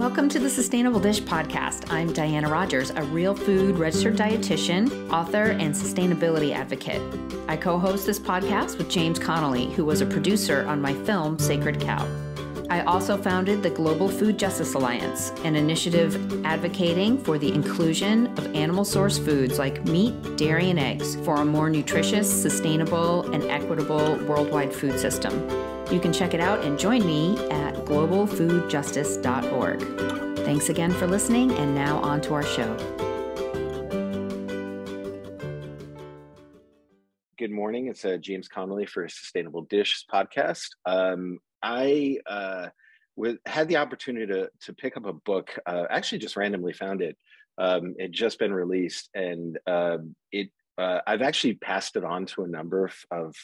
Welcome to the Sustainable Dish podcast. I'm Diana Rodgers, a real food registered dietitian, author, and sustainability advocate. I co-host this podcast with James Connolly, who was a producer on my film, Sacred Cow. I also founded the Global Food Justice Alliance, an initiative advocating for the inclusion of animal source foods like meat, dairy, and eggs for a more nutritious, sustainable, and equitable worldwide food system. You can check it out and join me at globalfoodjustice.org. Thanks again for listening, and now on to our show. Good morning. It's James Connolly for Sustainable Dish podcast. I had the opportunity to pick up a book, actually just randomly found it. It just been released, and I've actually passed it on to a number of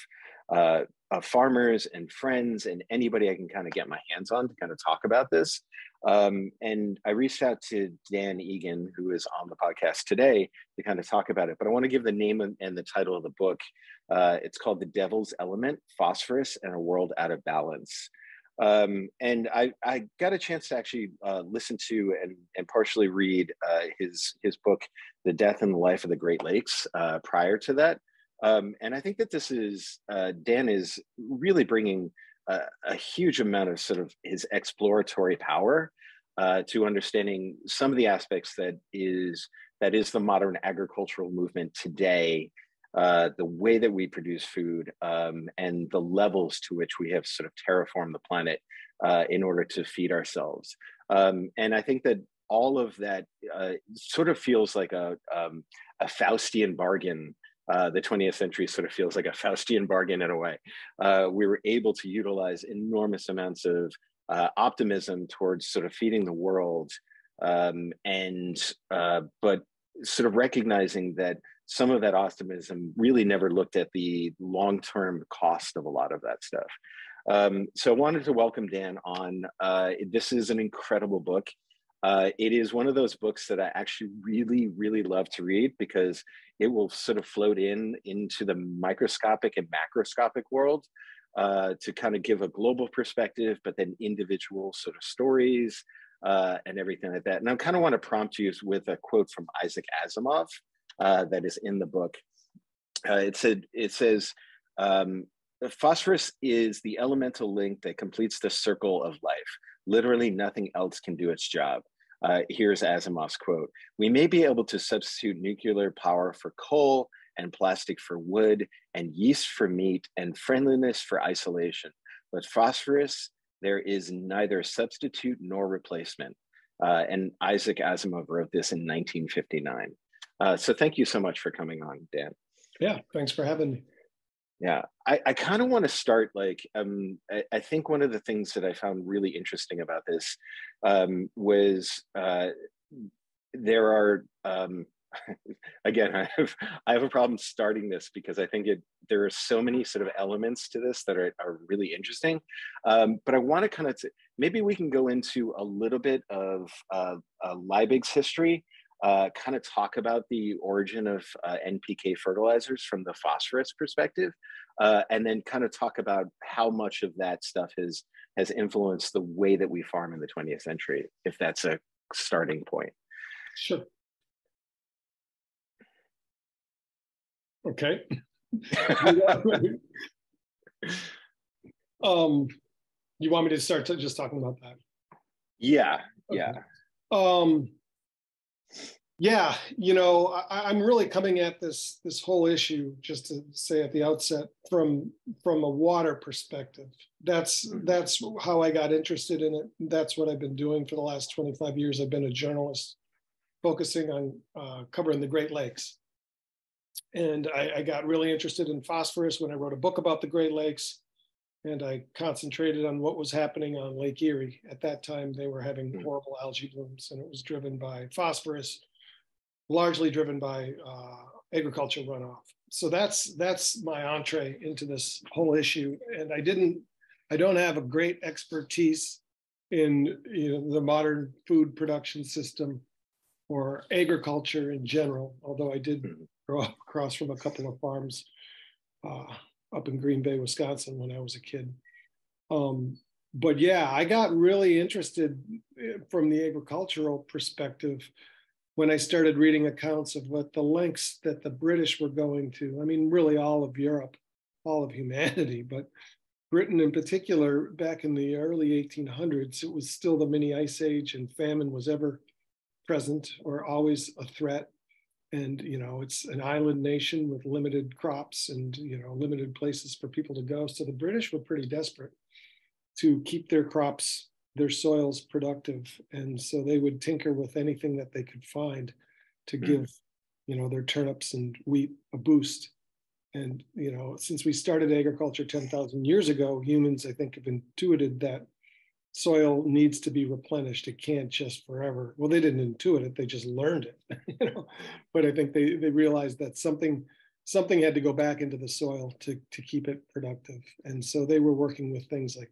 farmers and friends and anybody I can kind of get my hands on to kind of talk about this. And I reached out to Dan Egan, who is on the podcast today, to kind of talk about it. But I want to give the name and the title of the book. It's called The Devil's Element: Phosphorus and a World Out of Balance. And I got a chance to actually listen to and partially read his book, The Death and the Life of the Great Lakes, prior to that. And I think that this is, Dan is really bringing a huge amount of sort of his exploratory power to understanding some of the aspects that is the modern agricultural movement today, the way that we produce food, and the levels to which we have sort of terraformed the planet in order to feed ourselves. And I think that all of that sort of feels like a Faustian bargain. The 20th century sort of feels like a Faustian bargain in a way. We were able to utilize enormous amounts of optimism towards sort of feeding the world, but sort of recognizing that some of that optimism really never looked at the long-term cost of a lot of that stuff. So I wanted to welcome Dan on. This is an incredible book. It is one of those books that I actually really, really love to read because it will sort of float into the microscopic and macroscopic world to kind of give a global perspective, but then individual sort of stories and everything like that. And I kind of want to prompt you with a quote from Isaac Asimov that is in the book. It says, phosphorus is the elemental link that completes the circle of life. Literally nothing else can do its job. Here's Asimov's quote. We may be able to substitute nuclear power for coal and plastic for wood and yeast for meat and friendliness for isolation. But phosphorus, there is neither substitute nor replacement. And Isaac Asimov wrote this in 1959. So thank you so much for coming on, Dan. Yeah, thanks for having me. Yeah, I kind of want to start like, I think one of the things that I found really interesting about this was there are, again, I have a problem starting this because I think there are so many sort of elements to this that are really interesting. But I want to kind of, maybe we can go into a little bit of Liebig's history. Kind of talk about the origin of NPK fertilizers from the phosphorus perspective, and then kind of talk about how much of that stuff has influenced the way that we farm in the 20th century, if that's a starting point. Sure. Okay. You want me to start just talking about that? Yeah. Okay. Yeah. Yeah, you know, I'm really coming at this whole issue, just to say at the outset, from a water perspective. That's how I got interested in it. That's what I've been doing for the last 25 years. I've been a journalist focusing on covering the Great Lakes. And I got really interested in phosphorus when I wrote a book about the Great Lakes. And I concentrated on what was happening on Lake Erie. At that time, they were having horrible algae blooms, and it was driven by phosphorus, largely driven by agriculture runoff. So that's my entree into this whole issue. And I don't have a great expertise in, you know, the modern food production system or agriculture in general, although I did grow up across from a couple of farms up in Green Bay, Wisconsin when I was a kid. But yeah, I got really interested from the agricultural perspective when I started reading accounts of what the lengths that the British were going to. I mean, really all of Europe, all of humanity, but Britain in particular, back in the early 1800s, it was still the mini ice age and famine was ever present or always a threat. And, you know, it's an island nation with limited crops and, you know, limited places for people to go. So the British were pretty desperate to keep their crops, their soils productive. And so they would tinker with anything that they could find to give, you know, their turnips and wheat a boost. And, you know, since we started agriculture 10,000 years ago, humans, I think, have intuited that soil needs to be replenished. It can't just forever. Well, they didn't intuit it. They just learned it, you know, but I think they realized that something had to go back into the soil to keep it productive. And so they were working with things like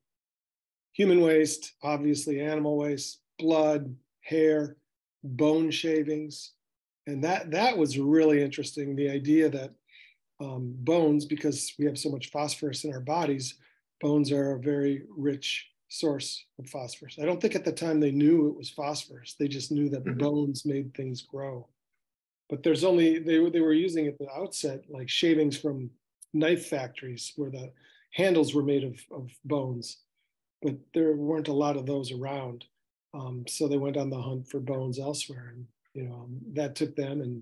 human waste, obviously animal waste, blood, hair, bone shavings. And that was really interesting. The idea that bones, because we have so much phosphorus in our bodies, bones are a very rich source of phosphorus. I don't think at the time they knew it was phosphorus. They just knew that bones made things grow. But there's only, they were using at the outset, like shavings from knife factories where the handles were made of bones, but there weren't a lot of those around. So they went on the hunt for bones elsewhere. And, you know, that took them, and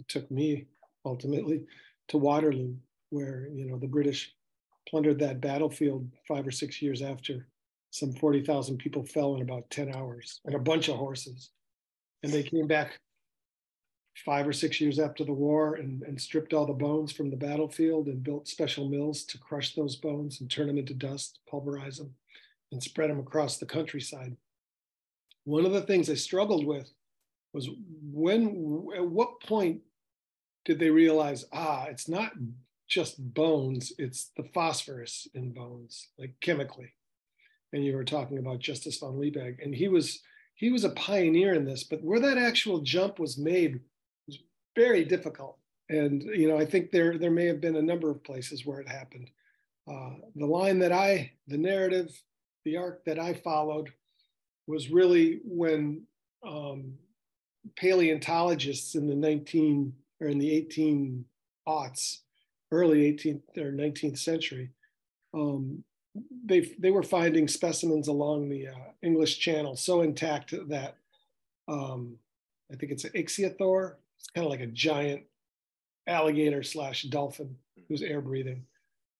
it took me ultimately to Waterloo, where, you know, the British plundered that battlefield 5 or 6 years after. Some 40,000 people fell in about 10 hours and a bunch of horses. And they came back 5 or 6 years after the war and stripped all the bones from the battlefield and built special mills to crush those bones and turn them into dust, pulverize them, and spread them across the countryside. One of the things I struggled with was at what point did they realize, it's not just bones, it's the phosphorus in bones, like chemically. And you were talking about Justice von Liebig, and he was a pioneer in this, but where that actual jump was made was very difficult. And, you know, I think there may have been a number of places where it happened. The narrative, the arc that I followed was really when paleontologists in the 1800s, early 18th or 19th century, they were finding specimens along the English Channel so intact that I think it's an ichthyosaur. It's kind of like a giant alligator / dolphin who's air breathing.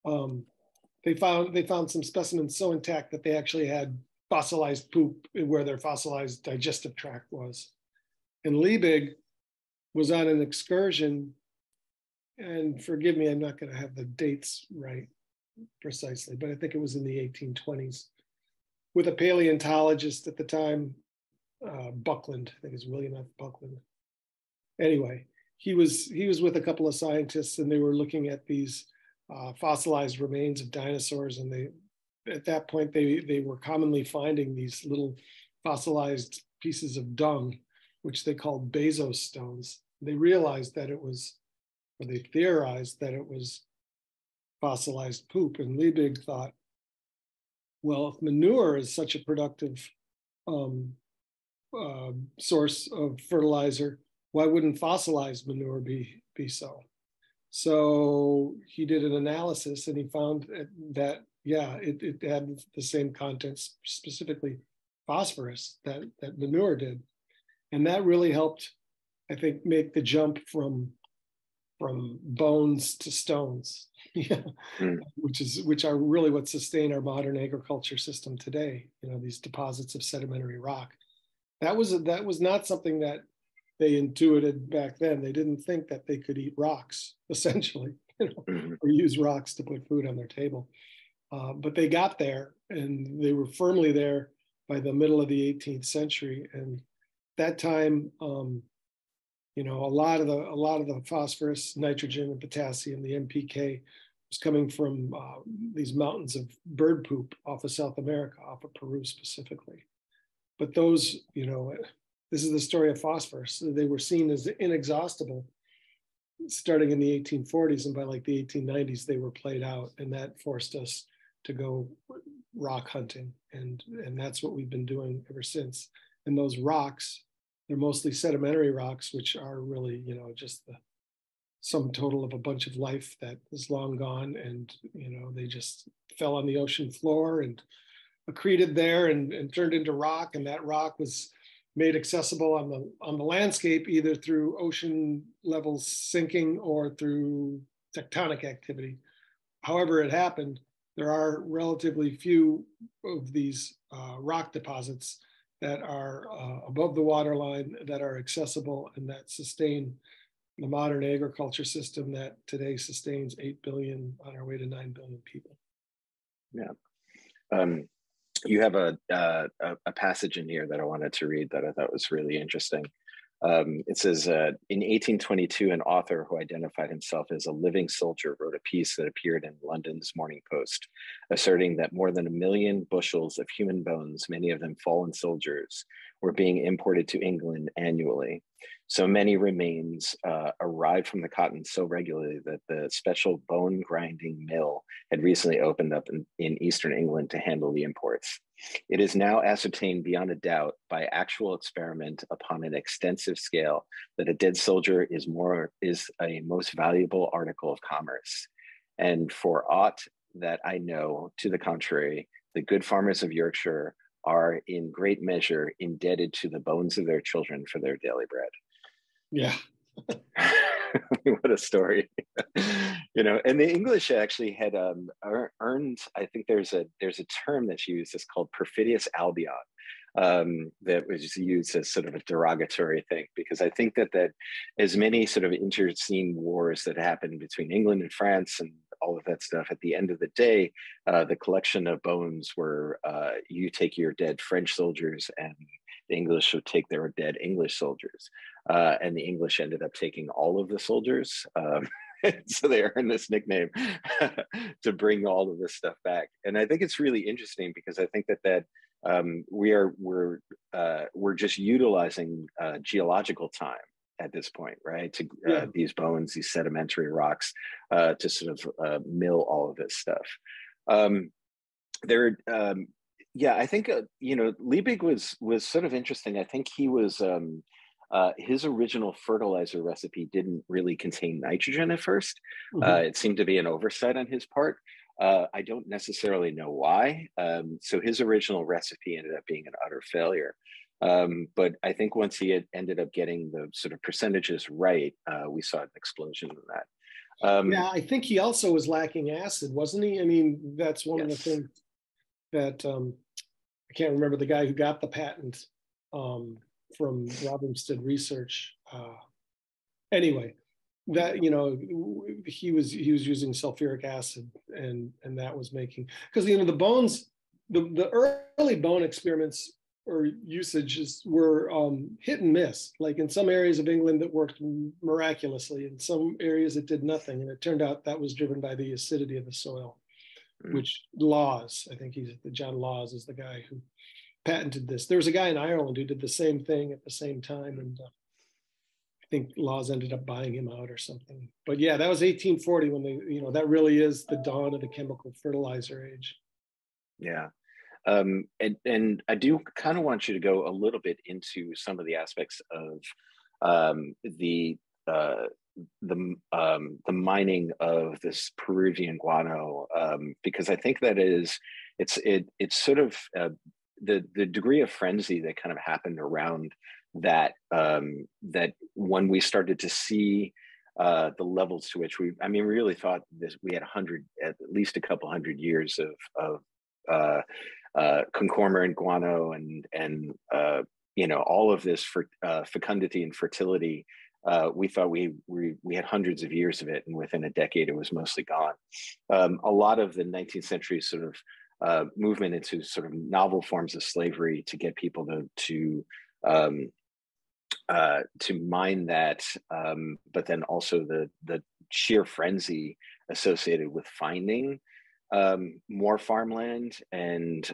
They found some specimens so intact that they actually had fossilized poop where their fossilized digestive tract was. And Liebig was on an excursion, and forgive me, I'm not going to have the dates right precisely, but I think it was in the 1820s, with a paleontologist at the time, Buckland, I think it's William F. Buckland. Anyway, he was with a couple of scientists, and they were looking at these fossilized remains of dinosaurs, and at that point they were commonly finding these little fossilized pieces of dung, which they called Bezos stones. They realized that it was, or they theorized that it was, fossilized poop. And Liebig thought, well, if manure is such a productive source of fertilizer, why wouldn't fossilized manure be so? So he did an analysis, and he found that, it had the same contents, specifically phosphorus, that manure did. And that really helped, I think, make the jump from bones to stones, which are really what sustain our modern agriculture system today. You know, these deposits of sedimentary rock. That was not something that they intuited back then. They didn't think that they could eat rocks, essentially, you know, or use rocks to put food on their table. But they got there, and they were firmly there by the middle of the 18th century. And that time, you know, a lot of the phosphorus, nitrogen, and potassium, the NPK, was coming from these mountains of bird poop off of South America, off of Peru specifically. But those, you know, this is the story of phosphorus. They were seen as inexhaustible starting in the 1840s, and by like the 1890s, they were played out, and that forced us to go rock hunting, and that's what we've been doing ever since. And those rocks, they're mostly sedimentary rocks, which are really, you know, just the sum total of a bunch of life that is long gone. And, you know, they just fell on the ocean floor and accreted there and turned into rock. And that rock was made accessible on the landscape, either through ocean levels sinking or through tectonic activity. However it happened, there are relatively few of these rock deposits that are above the waterline that are accessible and that sustain the modern agriculture system that today sustains 8 billion on our way to 9 billion people. Yeah. You have a passage in here that I wanted to read that I thought was really interesting. It says, in 1822, an author who identified himself as a living soldier wrote a piece that appeared in London's Morning Post, asserting that more than 1 million bushels of human bones, many of them fallen soldiers, were being imported to England annually. So many remains arrived from the continent so regularly that the special bone grinding mill had recently opened up in Eastern England to handle the imports. It is now ascertained beyond a doubt by actual experiment upon an extensive scale that a dead soldier is a most valuable article of commerce. And for aught that I know, to the contrary, the good farmers of Yorkshire are in great measure indebted to the bones of their children for their daily bread. Yeah. What a story. You know, and the English actually had earned, I think there's a term that's used that's called perfidious Albion, that was used as sort of a derogatory thing, because I think that as many sort of internecine wars that happened between England and France and all of that stuff, at the end of the day, the collection of bones were, you take your dead French soldiers and the English would take their dead English soldiers. And the English ended up taking all of the soldiers. So they earned this nickname to bring all of this stuff back. And I think it's really interesting because I think that we're just utilizing geological time at this point, right? To yeah. These bones, these sedimentary rocks, to sort of mill all of this stuff. I think you know, Liebig was sort of interesting. I think he was his original fertilizer recipe didn't really contain nitrogen at first. Mm-hmm. It seemed to be an oversight on his part. I don't necessarily know why. So his original recipe ended up being an utter failure. But I think once he had ended up getting the sort of percentages right, we saw an explosion in that. Yeah, I think he also was lacking acid, wasn't he? I mean, that's one yes. of the things that I can't remember the guy who got the patent from Robinstead Research. Anyway, that, you know, he was using sulfuric acid, and that was making, because, you know, the bones, the early bone experiments or usages were hit and miss. Like in some areas of England that worked miraculously, in some areas it did nothing. And it turned out that was driven by the acidity of the soil, which Laws, I think John Laws is the guy who patented this. There was a guy in Ireland who did the same thing at the same time. And I think Laws ended up buying him out or something. But yeah, that was 1840 when they, you know, that really is the dawn of the chemical fertilizer age. Yeah. And I do kind of want you to go a little bit into some of the aspects of the mining of this Peruvian guano, because I think that it's sort of the degree of frenzy that kind of happened around that, that when we started to see the levels to which we really thought this, we had at least a couple hundred years of concormorant guano and you know, all of this for fecundity and fertility. We thought we had hundreds of years of it, and within a decade it was mostly gone. A lot of the 19th century sort of movement into sort of novel forms of slavery to get people to mine that, but then also the sheer frenzy associated with finding more farmland and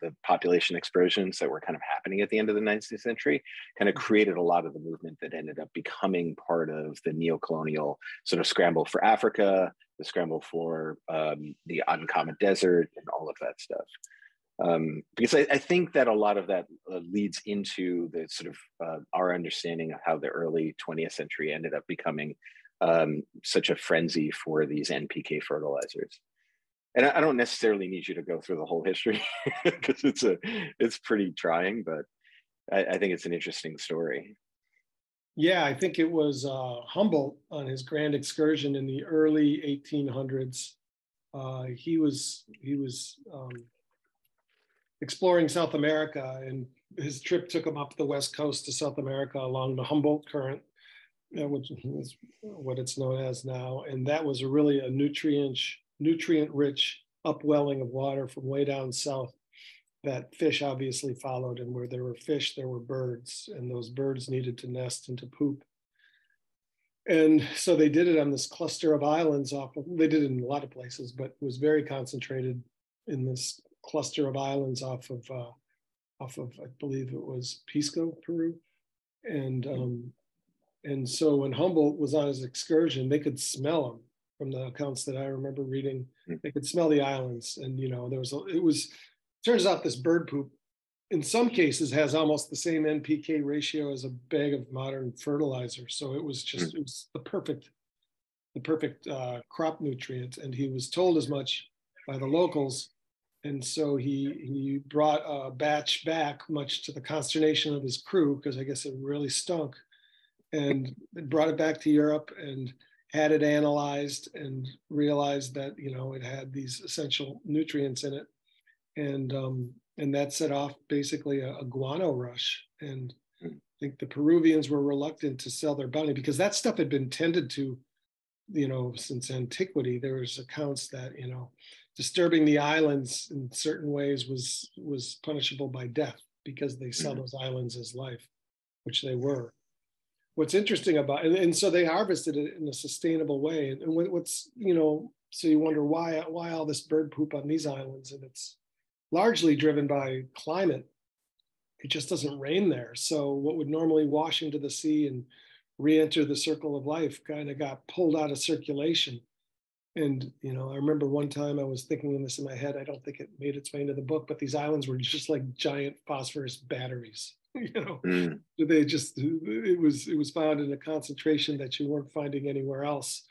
the population explosions that were kind of happening at the end of the 19th century kind of created a lot of the movement that ended up becoming part of the neo-colonial sort of scramble for Africa, the scramble for the uncommon desert and all of that stuff. Because I think that a lot of that leads into the sort of our understanding of how the early 20th century ended up becoming such a frenzy for these NPK fertilizers. And I don't necessarily need you to go through the whole history because it's pretty trying, but I think it's an interesting story. Yeah, I think it was Humboldt on his grand excursion in the early 1800s. He was exploring South America, and his trip took him up the west coast to South America along the Humboldt Current, which is what it's known as now. And that was really a nutrient-rich upwelling of water from way down south that fish obviously followed. And where there were fish, there were birds, and those birds needed to nest and to poop. And so they did it on this cluster of islands off of, they did it in a lot of places, but it was very concentrated in this cluster of islands off of I believe it was Pisco, Peru. And so when Humboldt was on his excursion, they could smell him. From the accounts that I remember reading, they could smell the islands. And, you know, turns out this bird poop in some cases has almost the same NPK ratio as a bag of modern fertilizer. So it was just, it was the perfect crop nutrient. And he was told as much by the locals. And so he brought a batch back, much to the consternation of his crew, because I guess it really stunk, and brought it back to Europe and had it analyzed and realized that, you know, it had these essential nutrients in it. And that set off basically a guano rush. And I think the Peruvians were reluctant to sell their bounty because that stuff had been tended to, you know, since antiquity. There was accounts that, you know, disturbing the islands in certain ways was punishable by death because they saw those islands as life, which they were. What's interesting about, and so they harvested it in a sustainable way. And what's, you know, so you wonder why all this bird poop on these islands, and it's largely driven by climate. It just doesn't rain there. So what would normally wash into the sea and re-enter the circle of life kind of got pulled out of circulation. And, you know, I remember one time I was thinking this in my head, I don't think it made its way into the book, but these islands were just like giant phosphorus batteries. You know, they just, it was found in a concentration that you weren't finding anywhere else,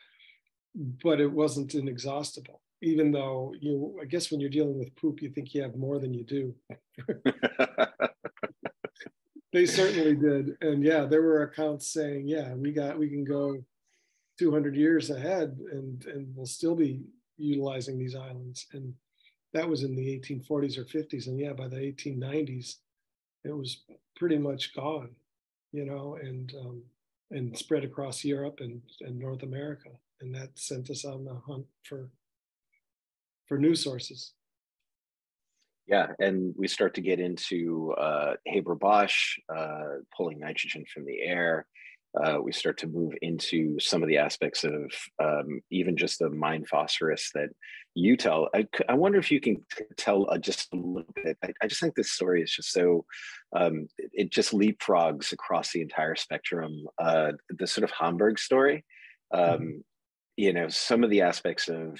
but it wasn't inexhaustible, even though I guess when you're dealing with poop, you think you have more than you do. They certainly did. And yeah, there were accounts saying, yeah, we can go 200 years ahead and we'll still be utilizing these islands. And that was in the 1840s or 50s. And yeah, by the 1890s, it was pretty much gone, you know, and spread across Europe and North America. And that sent us on the hunt for new sources. Yeah, and we start to get into Haber-Bosch, pulling nitrogen from the air. We start to move into some of the aspects of even just the mine phosphorus that you tell. I wonder if you can tell just a little bit. I just think this story is just so, it just leapfrogs across the entire spectrum. The sort of Hamburg story, you know, some of the aspects of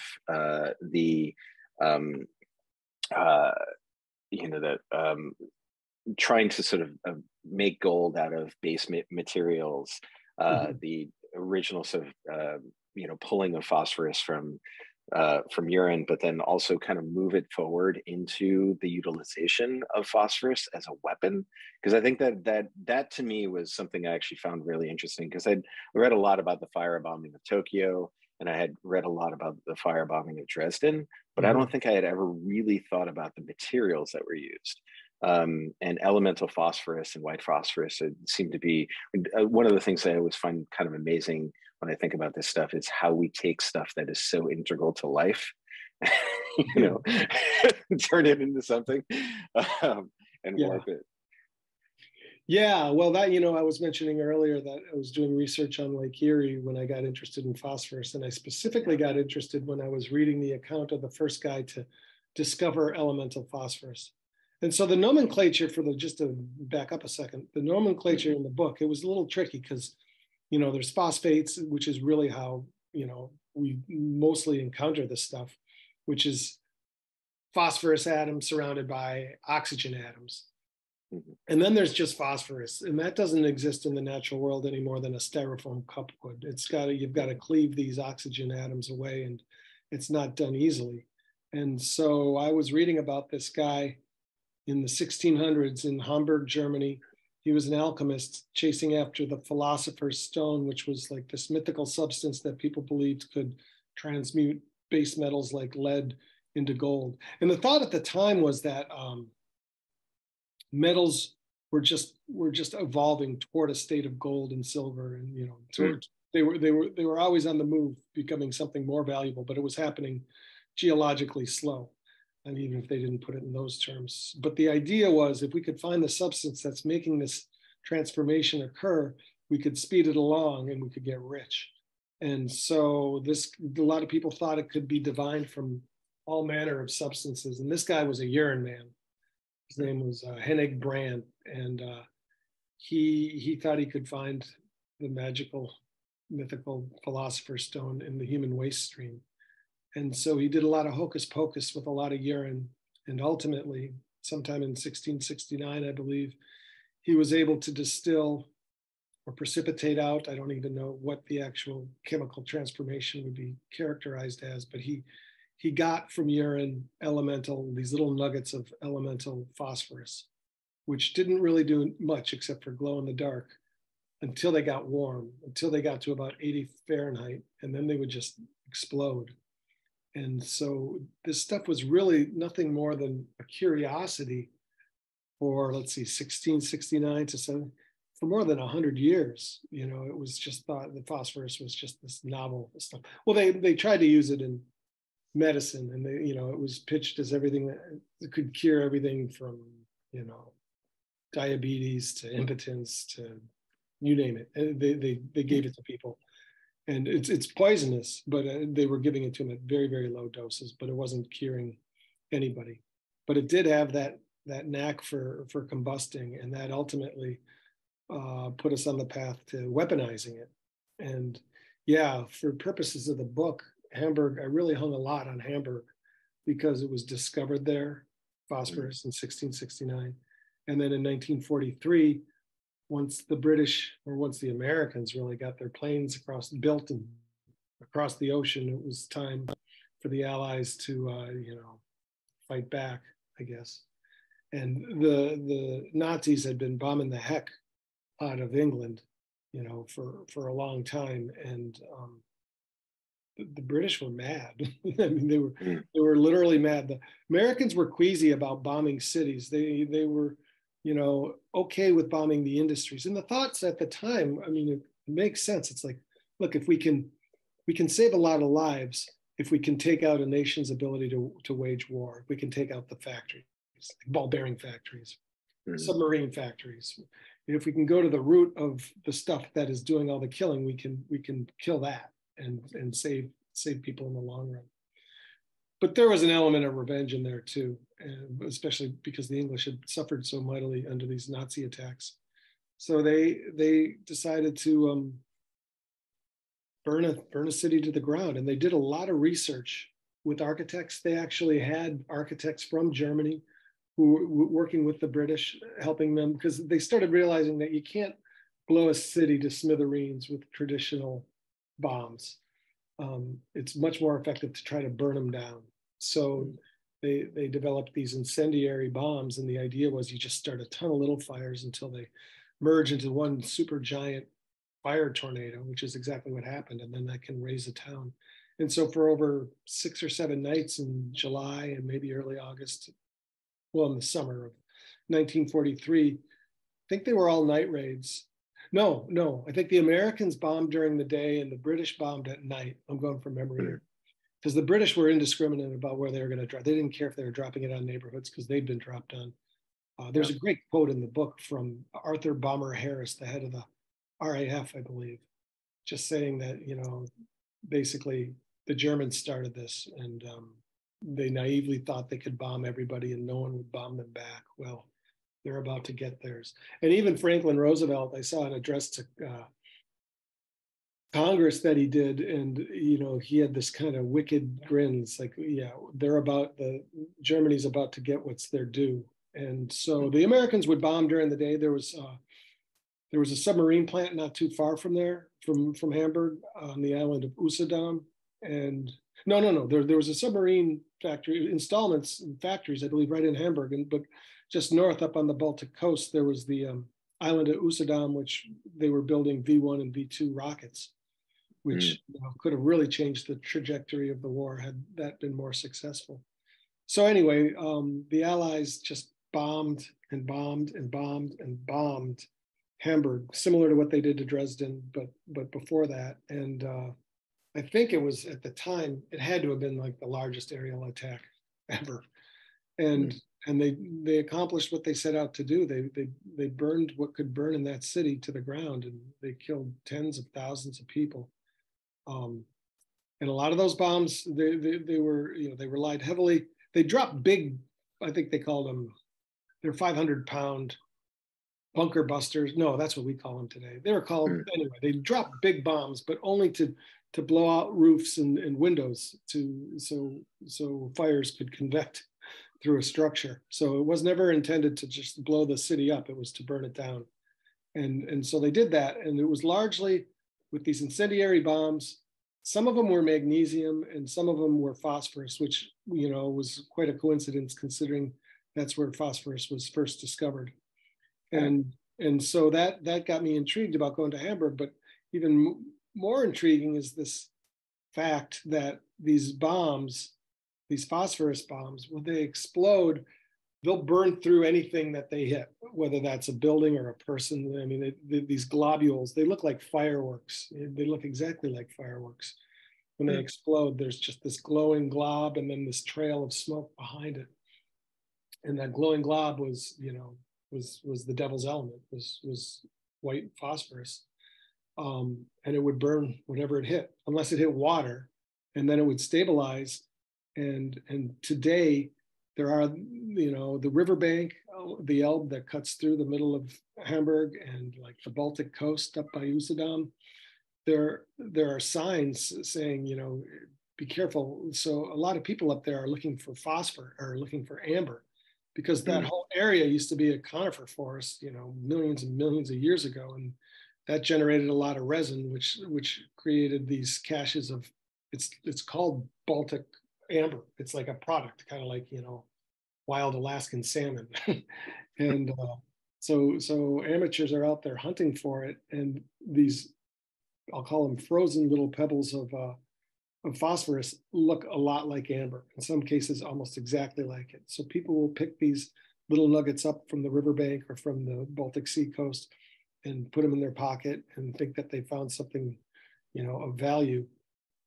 trying to sort of make gold out of base materials, the original sort of pulling of phosphorus from urine, but then also kind of move it forward into the utilization of phosphorus as a weapon. Because I think that to me was something I actually found really interesting, because I'd read a lot about the firebombing of Tokyo, and I had read a lot about the firebombing of Dresden, but I don't think I had ever really thought about the materials that were used. And elemental phosphorus and white phosphorus, it seemed to be one of the things that I always find kind of amazing when I think about this stuff is how we take stuff that is so integral to life, you know, turn it into something and warp it. Yeah, well, that, you know, I was mentioning earlier that I was doing research on Lake Erie when I got interested in phosphorus, and I specifically got interested when I was reading the account of the first guy to discover elemental phosphorus. And so the nomenclature just to back up a second, the nomenclature in the book, it was a little tricky because, you know, there's phosphates, which is really how, you know, we mostly encounter this stuff, which is phosphorus atoms surrounded by oxygen atoms. And then there's just phosphorus, and that doesn't exist in the natural world any more than a styrofoam cup would. It's got to, you've got to cleave these oxygen atoms away, and it's not done easily. And so I was reading about this guy in the 1600s in Hamburg, Germany. He was an alchemist chasing after the philosopher's stone, which was like this mythical substance that people believed could transmute base metals like lead into gold. And the thought at the time was that metals were just evolving toward a state of gold and silver, and you know, they were always on the move, becoming something more valuable. But it was happening geologically slow, and even if they didn't put it in those terms. But the idea was, if we could find the substance that's making this transformation occur, we could speed it along and we could get rich. And so this, a lot of people thought it could be divined from all manner of substances. And this guy was a urine man. His name was Hennig Brand, and he thought he could find the magical, mythical philosopher's stone in the human waste stream. And so he did a lot of hocus pocus with a lot of urine. And ultimately, sometime in 1669, I believe, he was able to distill or precipitate out, I don't even know what the actual chemical transformation would be characterized as, but he got from urine elemental, these little nuggets of elemental phosphorus, which didn't really do much except for glow in the dark until they got warm, until they got to about 80 Fahrenheit, and then they would just explode. And so this stuff was really nothing more than a curiosity for, let's see, 1669 to 17, for more than 100 years. You know, it was just thought that phosphorus was just this novel stuff. Well, they tried to use it in medicine, and they, you know, it was pitched as everything that could cure everything from, you know, diabetes to impotence to you name it. They gave it to people, and it's poisonous, but they were giving it to them at very, very low doses, but it wasn't curing anybody. But it did have that knack for combusting, and that ultimately put us on the path to weaponizing it. And yeah, for purposes of the book, Hamburg, I really hung a lot on Hamburg because it was discovered there, phosphorus, in 1669. And then in 1943, once the Americans really got their planes built across the ocean, it was time for the Allies to, you know, fight back, I guess. And the Nazis had been bombing the heck out of England, you know, for a long time, and the British were mad. I mean, they were literally mad. The Americans were queasy about bombing cities. They were, you know, okay with bombing the industries. And the thoughts at the time, I mean, it makes sense. It's like, look, if we can save a lot of lives if we can take out a nation's ability to wage war. We can take out the factories, like ball-bearing factories, submarine factories. And if we can go to the root of the stuff that is doing all the killing, we can kill that and save people in the long run. But there was an element of revenge in there too, especially because the English had suffered so mightily under these Nazi attacks. So they decided to burn a city to the ground, and they did a lot of research with architects. They actually had architects from Germany who were working with the British, helping them, because they started realizing that you can't blow a city to smithereens with traditional bombs. It's much more effective to try to burn them down. So they developed these incendiary bombs, and the idea was you just start a ton of little fires until they merge into one super giant fire tornado, which is exactly what happened, and then that can raise a town. And so for over 6 or 7 nights in July and maybe early August, well, in the summer of 1943, I think they were all night raids. No. I think the Americans bombed during the day and the British bombed at night. I'm going from memory here. Because the British were indiscriminate about where they were going to drop. They didn't care if they were dropping it on neighborhoods because they'd been dropped on. There's a great quote in the book from Arthur Bomber Harris, the head of the RAF, I believe, just saying that, you know, basically the Germans started this, and they naively thought they could bomb everybody and no one would bomb them back. Well, they're about to get theirs. And even Franklin Roosevelt, I saw an address to Congress that he did, and you know, he had this kind of wicked grin. It's like, yeah, they're about the Germany's about to get what's their due. And so the Americans would bomb during the day. There was a submarine plant not too far from there, from Hamburg, on the island of Usedom. And there was a submarine factory, installments and factories, I believe, right in Hamburg. But just north up on the Baltic coast, there was the island of Usedom, which they were building V1 and V2 rockets, which could have really changed the trajectory of the war had that been more successful. So anyway, the Allies just bombed and bombed and bombed and bombed Hamburg, similar to what they did to Dresden, but before that. And I think it was, at the time, it had to have been like the largest aerial attack ever. And they accomplished what they set out to do. They burned what could burn in that city to the ground, and they killed tens of thousands of people. And a lot of those bombs, they were, you know, they relied heavily. They dropped big, I think they called them, they're 500-pound bunker busters. No, that's what we call them today. They were called, anyway, they dropped big bombs, but only to blow out roofs and windows so fires could convect through a structure. So it was never intended to just blow the city up. It was to burn it down. And so they did that. And it was largely with these incendiary bombs. Some of them were magnesium and some of them were phosphorus, which, you know, was quite a coincidence considering that's where phosphorus was first discovered. And so that got me intrigued about going to Hamburg, but even more intriguing is this fact that these bombs, these phosphorus bombs, when they explode, they'll burn through anything that they hit, whether that's a building or a person. I mean, these globules, they look like fireworks. They look exactly like fireworks. When they explode, there's just this glowing glob and then this trail of smoke behind it. And that glowing glob was, you know, was the devil's element, was white phosphorus. And it would burn whatever it hit, unless it hit water, and then it would stabilize. And today there are, you know, the riverbank, the Elbe that cuts through the middle of Hamburg and like the Baltic coast up by Usedom, there are signs saying, you know, be careful. So a lot of people up there are looking for phosphor or looking for amber, because that whole area used to be a conifer forest, you know, millions and millions of years ago. And that generated a lot of resin, which created these caches of, it's called Baltic amber. It's like a product, kind of like, you know, wild Alaskan salmon. And so amateurs are out there hunting for it, and these, I'll call them frozen little pebbles of phosphorus, look a lot like amber, in some cases almost exactly like it. So people will pick these little nuggets up from the riverbank or from the Baltic Sea coast and put them in their pocket and think that they found something, you know, of value,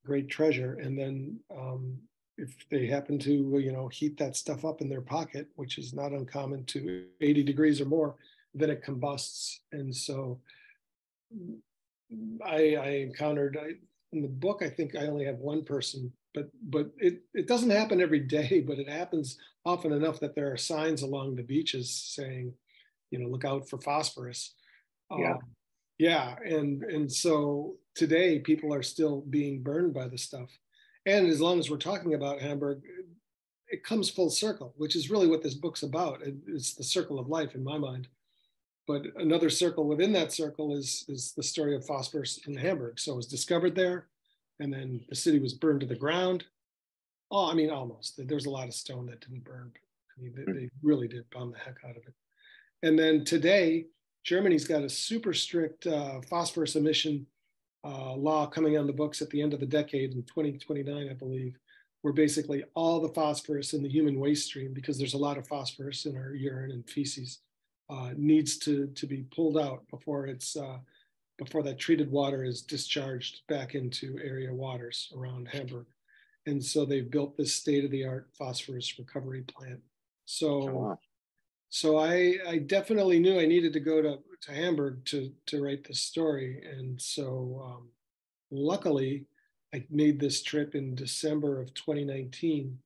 great treasure. And then if they happen to, you know, heat that stuff up in their pocket, which is not uncommon, to 80 degrees or more, then it combusts. And so I encountered, in the book, I think I only have one person, but it doesn't happen every day, but it happens often enough that there are signs along the beaches saying, you know, look out for phosphorus. Yeah. And so today people are still being burned by the stuff. And as long as we're talking about Hamburg, it comes full circle, which is really what this book's about. It's the circle of life in my mind. But another circle within that circle is the story of phosphorus in Hamburg. So it was discovered there, and then the city was burned to the ground. Oh, I mean, almost. There's a lot of stone that didn't burn. I mean, they really did bomb the heck out of it. And then today, Germany's got a super strict phosphorus emission law coming on the books at the end of the decade in 2029, I believe, where basically all the phosphorus in the human waste stream, because there's a lot of phosphorus in our urine and feces, needs to be pulled out before that treated water is discharged back into area waters around Hamburg. And so they've built this state-of-the-art phosphorus recovery plant. So I definitely knew I needed to go to Hamburg to write this story. And so luckily, I made this trip in December of 2019.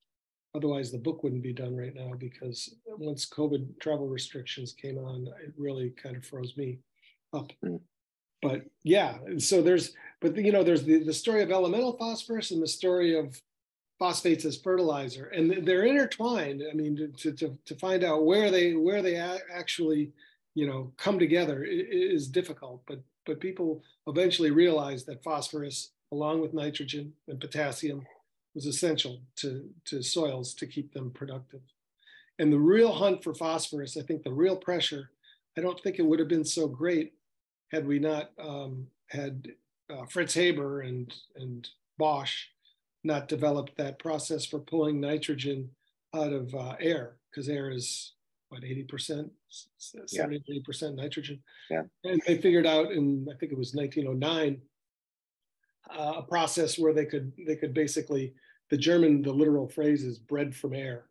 Otherwise, the book wouldn't be done right now, because once COVID travel restrictions came on, it really kind of froze me up. But yeah, so there's the story of elemental phosphorus and the story of phosphates as fertilizer, and they're intertwined. I mean, to find out where they actually, come together is difficult. But people eventually realized that phosphorus, along with nitrogen and potassium, was essential to soils to keep them productive. And the real hunt for phosphorus, I think the real pressure, I don't think it would have been so great had we not had Fritz Haber and Bosch not developed that process for pulling nitrogen out of air, because air is, what, 80%, 70-80% nitrogen. Yeah. And they figured out in, I think it was 1909, a process where they could basically, the literal phrase is bread from air,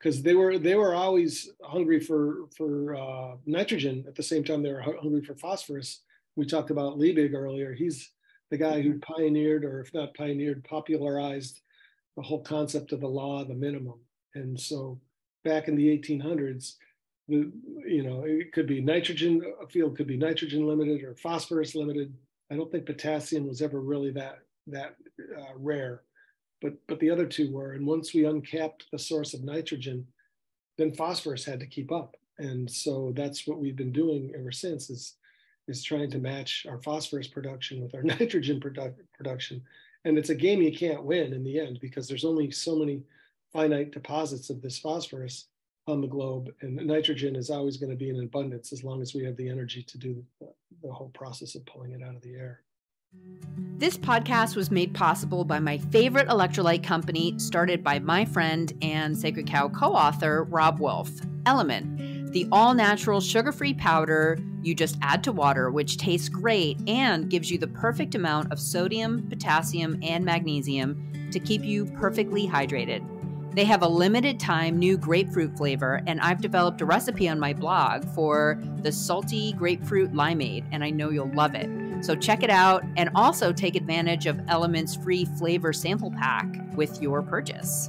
because they were always hungry for nitrogen at the same time they were hungry for phosphorus. We talked about Liebig earlier. He's the guy who pioneered, or if not pioneered, popularized the whole concept of the law of the minimum. And so back in the 1800s, it could be nitrogen, a field could be nitrogen limited or phosphorus limited. I don't think potassium was ever really that rare, but the other two were. And once we uncapped the source of nitrogen, then phosphorus had to keep up. And so that's what we've been doing ever since is trying to match our phosphorus production with our nitrogen production. And it's a game you can't win in the end, because there's only so many finite deposits of this phosphorus on the globe, and nitrogen is always going to be in abundance as long as we have the energy to do the whole process of pulling it out of the air. This podcast was made possible by my favorite electrolyte company, started by my friend and Sacred Cow co-author, Rob Wolf, LMNT, the all-natural sugar-free powder you just add to water, which tastes great and gives you the perfect amount of sodium, potassium, and magnesium to keep you perfectly hydrated. They have a limited time new grapefruit flavor, and I've developed a recipe on my blog for the salty grapefruit limeade, and I know you'll love it. So check it out, and also take advantage of LMNT's free flavor sample pack with your purchase.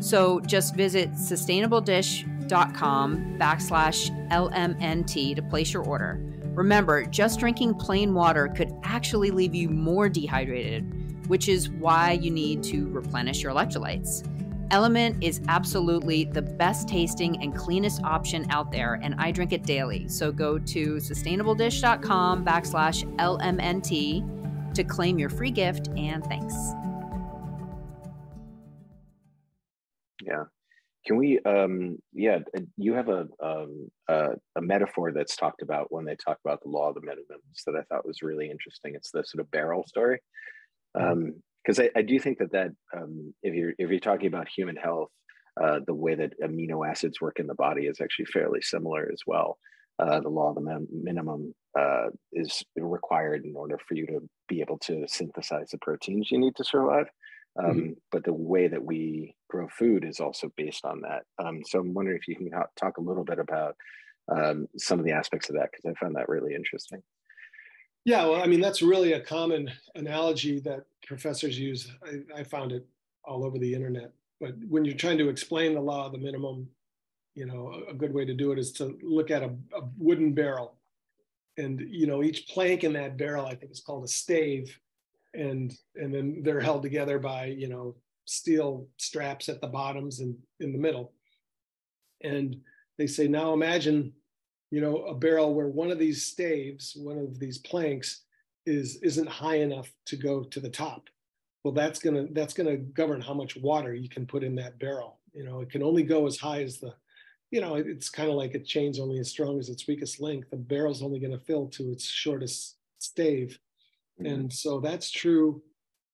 So just visit sustainabledish.com/LMNT to place your order. Remember, just drinking plain water could actually leave you more dehydrated, which is why you need to replenish your electrolytes. LMNT is absolutely the best tasting and cleanest option out there, and I drink it daily. So go to sustainabledish.com/LMNT to claim your free gift, and thanks. Yeah. Can we, you have a metaphor that's talked about when they talk about the law of the minimums that I thought was really interesting. It's the sort of barrel story. Because I do think that if you're talking about human health, the way that amino acids work in the body is actually fairly similar as well. The law of the minimum is required in order for you to be able to synthesize the proteins you need to survive. But the way that we grow food is also based on that. So I'm wondering if you can talk a little bit about some of the aspects of that, because I found that really interesting. Yeah, well, I mean, that's really a common analogy that professors use. I found it all over the internet. But when you're trying to explain the law of the minimum, a good way to do it is to look at a wooden barrel. And, each plank in that barrel, I think, is called a stave. And then they're held together by, steel straps at the bottoms and in the middle. And they say, now imagine a barrel where one of these staves, one of these planks isn't high enough to go to the top. Well, that's gonna govern how much water you can put in that barrel. It can only go as high as it's kind of like a chain's only as strong as its weakest link. The barrel's only gonna fill to its shortest stave. Mm-hmm. And so that's true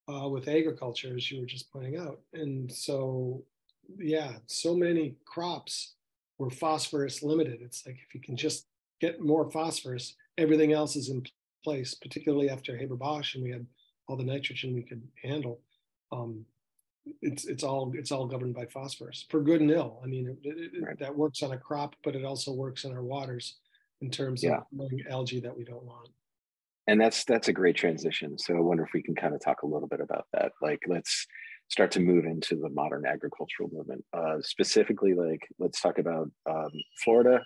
with agriculture, as you were just pointing out. And so, yeah, so many crops were phosphorus limited. It's like, if you can just get more phosphorus, everything else is in place, particularly after Haber-Bosch and we had all the nitrogen we could handle. It's all governed by phosphorus, for good and ill. I mean, right. That works on a crop, but it also works in our waters in terms of growing algae that we don't want. And that's a great transition. So I wonder if we can kind of talk a little bit about that. Like, let's start to move into the modern agricultural movement. Specifically, let's talk about Florida,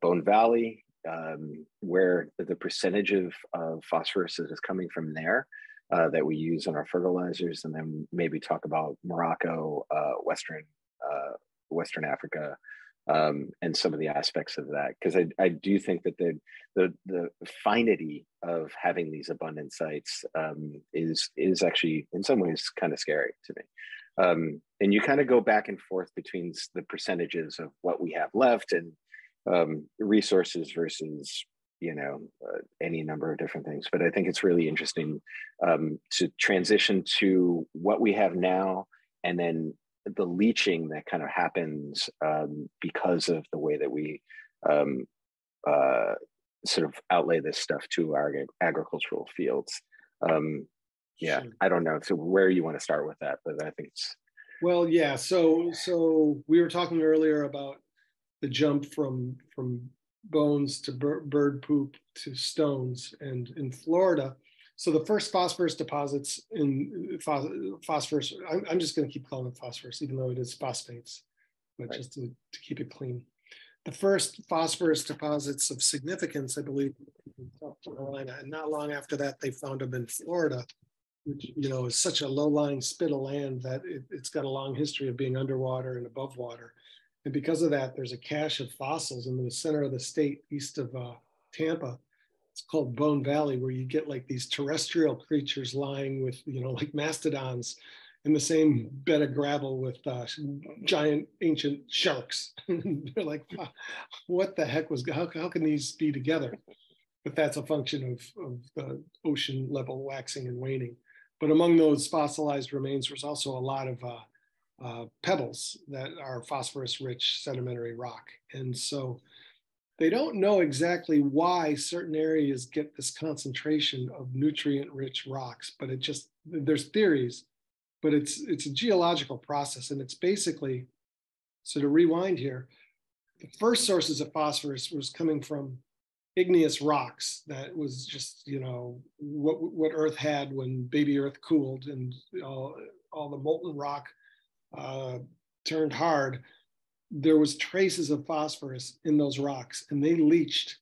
Bone Valley, where the percentage of phosphorus that is coming from there that we use in our fertilizers, and then maybe talk about Morocco, Western Africa, and some of the aspects of that. Because I do think that the finity of having these abundant sites is actually in some ways kind of scary to me. And you kind of go back and forth between the percentages of what we have left and resources versus, you know, any number of different things. But I think it's really interesting to transition to what we have now, and then the leaching that kind of happens because of the way that we sort of outlay this stuff to our agricultural fields. Yeah, I don't know. So where you want to start with that, but I think it's... Well, yeah, so we were talking earlier about the jump from bones to bird poop to stones, and in Florida, so the first phosphorus deposits in phosphorus, I'm just going to keep calling it phosphorus, even though it is phosphates, but right, just to keep it clean. The first phosphorus deposits of significance, I believe, in South Carolina, and not long after that, they found them in Florida, which, you know, is such a low-lying spit of land that it's got a long history of being underwater and above water. And because of that, there's a cache of fossils in the center of the state, east of Tampa. It's called Bone Valley, where you get like these terrestrial creatures lying with, you know, like mastodons in the same bed of gravel with giant ancient sharks. They're like, wow, what the heck was, how can these be together? But that's a function of the ocean level waxing and waning. But among those fossilized remains, there's also a lot of pebbles that are phosphorus-rich sedimentary rock. And so they don't know exactly why certain areas get this concentration of nutrient-rich rocks, but it just, there's theories, but it's a geological process. And it's basically, so to rewind here, the first sources of phosphorus was coming from igneous rocks. That was just, you know, what Earth had when baby Earth cooled and all the molten rock turned hard. There was traces of phosphorus in those rocks, and they leached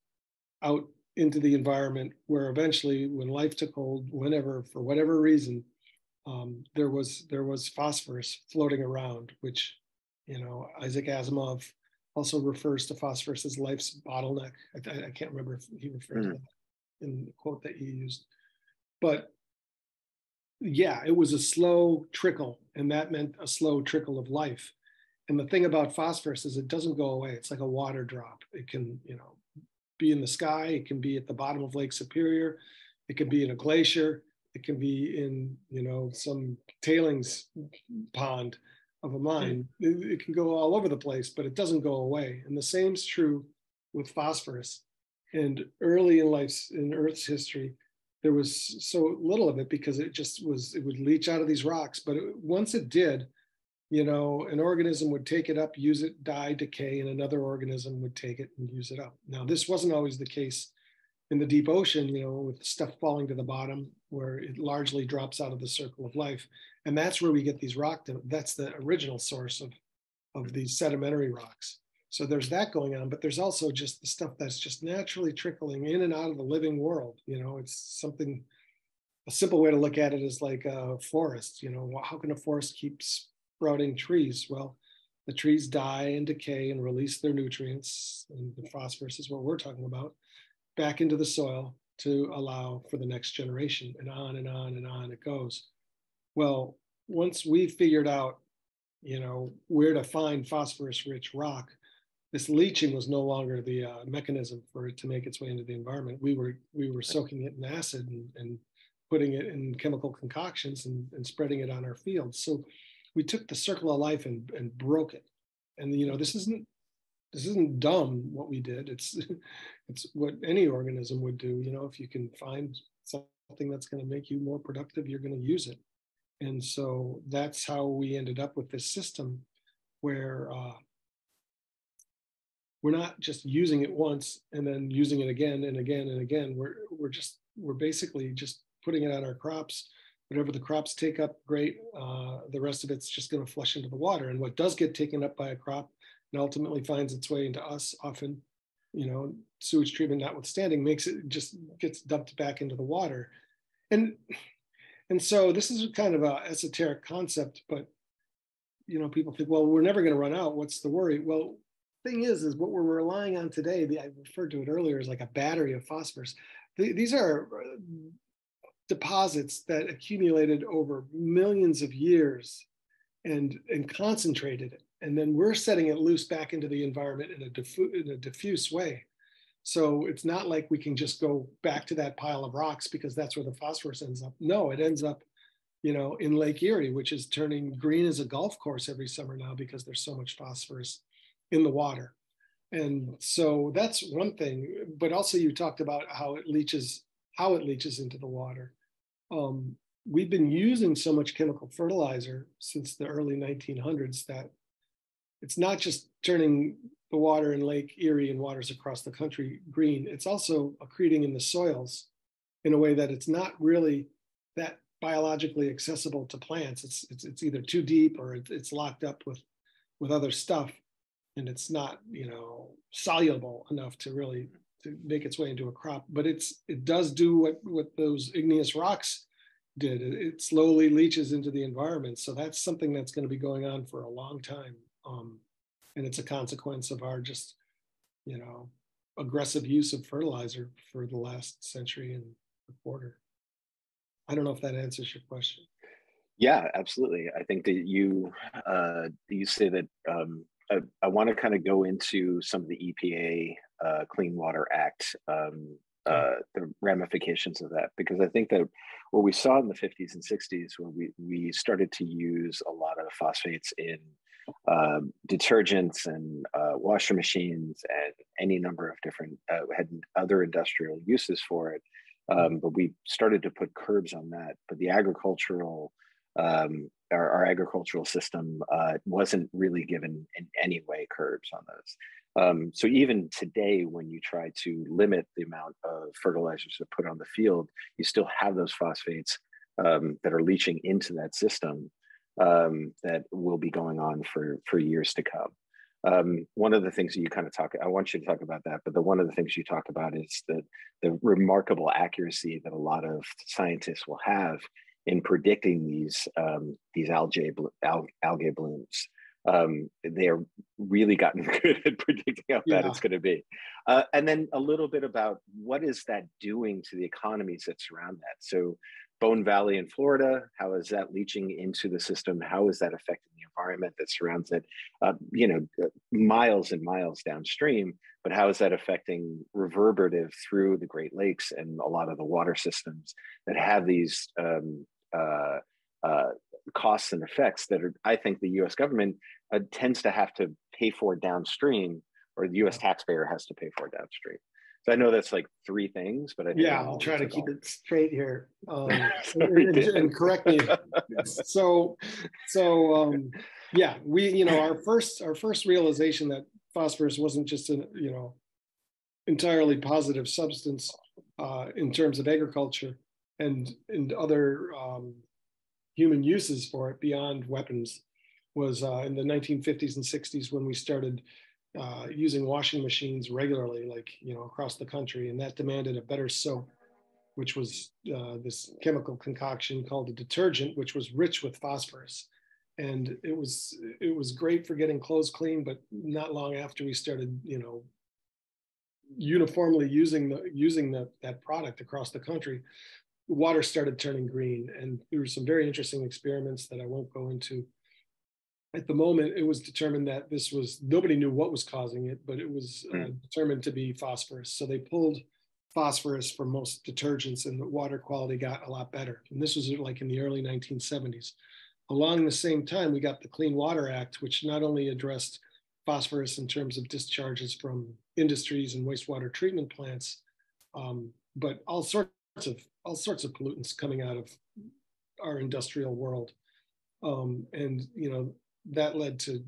out into the environment, where eventually, when life took hold, whenever, for whatever reason, there was phosphorus floating around, which, you know, Isaac Asimov also refers to phosphorus as life's bottleneck. I can't remember if he referred to that in the quote that he used, but yeah, it was a slow trickle, and that meant a slow trickle of life. And the thing about phosphorus is it doesn't go away. It's like a water drop. It can, you know, be in the sky. It can be at the bottom of Lake Superior. It can be in a glacier. It can be in, you know, some tailings pond of a mine. It can go all over the place, but it doesn't go away. And the same's true with phosphorus. And early in life's, in Earth's history, there was so little of it because it just was, it would leach out of these rocks. But it, once it did, you know, an organism would take it up, use it, die, decay, and another organism would take it and use it up. Now, this wasn't always the case in the deep ocean, you know, with stuff falling to the bottom, where it largely drops out of the circle of life. And that's where we get these rock, that's the original source of these sedimentary rocks. So there's that going on, but there's also just the stuff that's just naturally trickling in and out of the living world. You know, it's something, a simple way to look at it is like a forest. You know, how can a forest keep sprouting trees? Well, the trees die and decay and release their nutrients, and the phosphorus is what we're talking about, back into the soil to allow for the next generation, and on and on and on it goes. Well, once we figured out, you know, where to find phosphorus-rich rock, this leaching was no longer the mechanism for it to make its way into the environment. We were soaking it in acid and putting it in chemical concoctions and spreading it on our fields. So we took the circle of life and broke it. And, you know, this isn't dumb what we did. It's what any organism would do. You know, if you can find something that's going to make you more productive, you're going to use it. And so that's how we ended up with this system where we're not just using it once and then using it again and again and again. We're basically just putting it on our crops. Whatever the crops take up, great. The rest of it's just going to flush into the water. And what does get taken up by a crop and ultimately finds its way into us often you know, sewage treatment notwithstanding, makes it just gets dumped back into the water. And so this is kind of an esoteric concept, but, you know, people think, well, we're never going to run out. What's the worry? Well, thing is what we're relying on today, I referred to it earlier as like a battery of phosphorus. These are deposits that accumulated over millions of years and concentrated it. And then we're setting it loose back into the environment in a diffuse way. So it's not like we can just go back to that pile of rocks because that's where the phosphorus ends up. No, it ends up, you know, in Lake Erie, which is turning green as a golf course every summer now because there's so much phosphorus in the water. And so that's one thing, but also you talked about how it leaches into the water. We've been using so much chemical fertilizer since the early 1900s that it's not just turning the water in Lake Erie and waters across the country green, it's also accreting in the soils in a way that it's not really that biologically accessible to plants. It's either too deep or it's locked up with other stuff, and it's not, you know, soluble enough to really to make its way into a crop. But it does do what those igneous rocks did. It slowly leaches into the environment. So that's something that's going to be going on for a long time. And it's a consequence of our just, you know, aggressive use of fertilizer for the last century and a quarter. I don't know if that answers your question. Yeah, absolutely. I think that you say that, I want to kind of go into some of the EPA Clean Water Act, the ramifications of that, because I think that what we saw in the 50s and 60s, when we started to use a lot of phosphates in detergents and washer machines and any number of different, had other industrial uses for it, but we started to put curbs on that. But the agricultural, our agricultural system wasn't really given in any way curbs on those. So even today, when you try to limit the amount of fertilizers to put on the field, you still have those phosphates that are leaching into that system that will be going on for years to come. One of the things that you kind of I want you to talk about that, but one of the things you talk about is the remarkable accuracy that a lot of scientists will have in predicting these algae blooms. They're really gotten good at predicting how bad it's going to be. And then a little bit about what is that doing to the economies that surround that. So Bone Valley in Florida, how is that leaching into the system? How is that affecting the environment that surrounds it, you know, miles and miles downstream? But how is that affecting reverberative through the Great Lakes and a lot of the water systems that have these costs and effects that are, I think, the U.S. government tends to have to pay for downstream, or the U.S. taxpayer has to pay for downstream. So I know that's like three things, but I think I'll try to keep it straight here. And correct me. So yeah, our first realization that phosphorus wasn't just an entirely positive substance in terms of agriculture and other human uses for it beyond weapons was in the 1950s and 60s when we started using washing machines regularly, across the country. And that demanded a better soap, which was this chemical concoction called a detergent, which was rich with phosphorus. And it was great for getting clothes clean, but not long after we started, uniformly using that product across the country, water started turning green. And there were some very interesting experiments that I won't go into. At the moment, it was determined that nobody knew what was causing it, but it was determined to be phosphorus. So they pulled phosphorus from most detergents and the water quality got a lot better. And this was like in the early 1970s. Along the same time, we got the Clean Water Act, which not only addressed phosphorus in terms of discharges from industries and wastewater treatment plants, but all sorts of pollutants coming out of our industrial world. That led to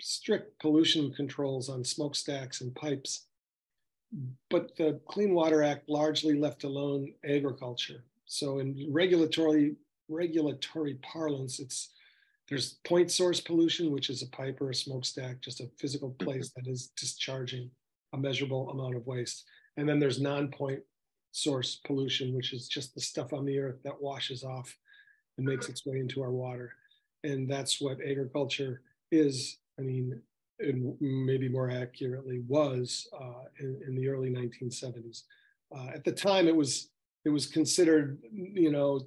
strict pollution controls on smokestacks and pipes. But the Clean Water Act largely left alone agriculture. So in regulatory parlance, there's point source pollution, which is a pipe or a smokestack, just a physical place that is discharging a measurable amount of waste. And then there's non-point source pollution, which is just the stuff on the earth that washes off and makes its way into our water. And that's what agriculture is. I mean, and maybe more accurately was in the early 1970s. At the time, it was considered, you know,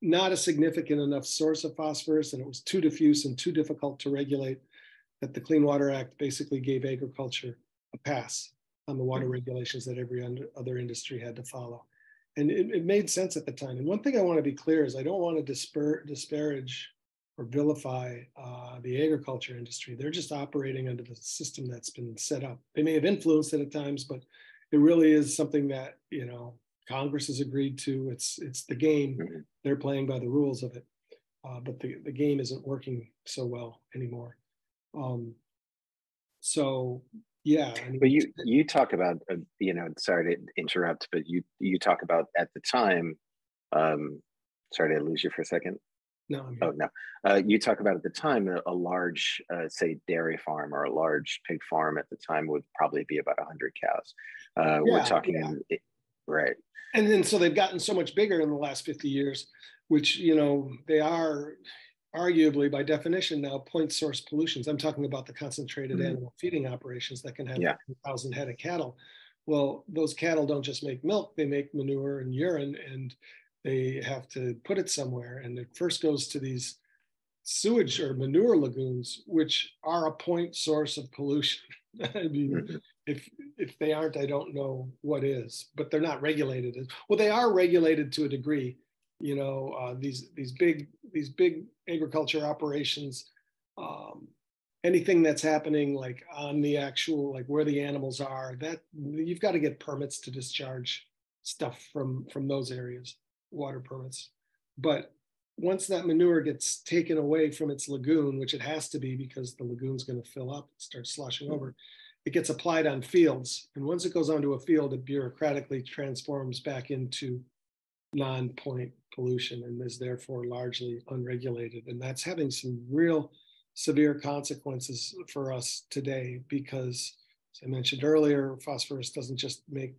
not a significant enough source of phosphorus, and it was too diffuse and too difficult to regulate that the Clean Water Act basically gave agriculture a pass on the water regulations that every other industry had to follow. And it made sense at the time. And one thing I want to be clear is I don't want to disparage or vilify the agriculture industry. They're just operating under the system that's been set up. They may have influenced it at times, but it really is something that, you know, Congress has agreed to. It's the game. They're playing by the rules of it, but the game isn't working so well anymore. So yeah. I mean, but you talk about, you know, sorry to interrupt, but you talk about at the time, sorry to lose you for a second. No, I mean, oh, no. You talk about at the time, a large, say, dairy farm or a large pig farm at the time would probably be about 100 cows. We're talking, right. And then so they've gotten so much bigger in the last 50 years, which, you know, they are arguably by definition now point source pollutions. I'm talking about the concentrated animal feeding operations that can have 1,000 head of cattle. Well, those cattle don't just make milk, they make manure and urine, and they have to put it somewhere. And it first goes to these sewage or manure lagoons, which are a point source of pollution. I mean, if they aren't, I don't know what is, but they're not regulated. Well, they are regulated to a degree. You know, these big agriculture operations, anything that's happening like on the actual, like where the animals are, that you've got to get permits to discharge stuff from those areas. Water permits. But once that manure gets taken away from its lagoon, which it has to be because the lagoon's going to fill up and start sloshing over, it gets applied on fields. And once it goes onto a field, it bureaucratically transforms back into non-point pollution and is therefore largely unregulated. And that's having some real severe consequences for us today because, as I mentioned earlier, phosphorus doesn't just make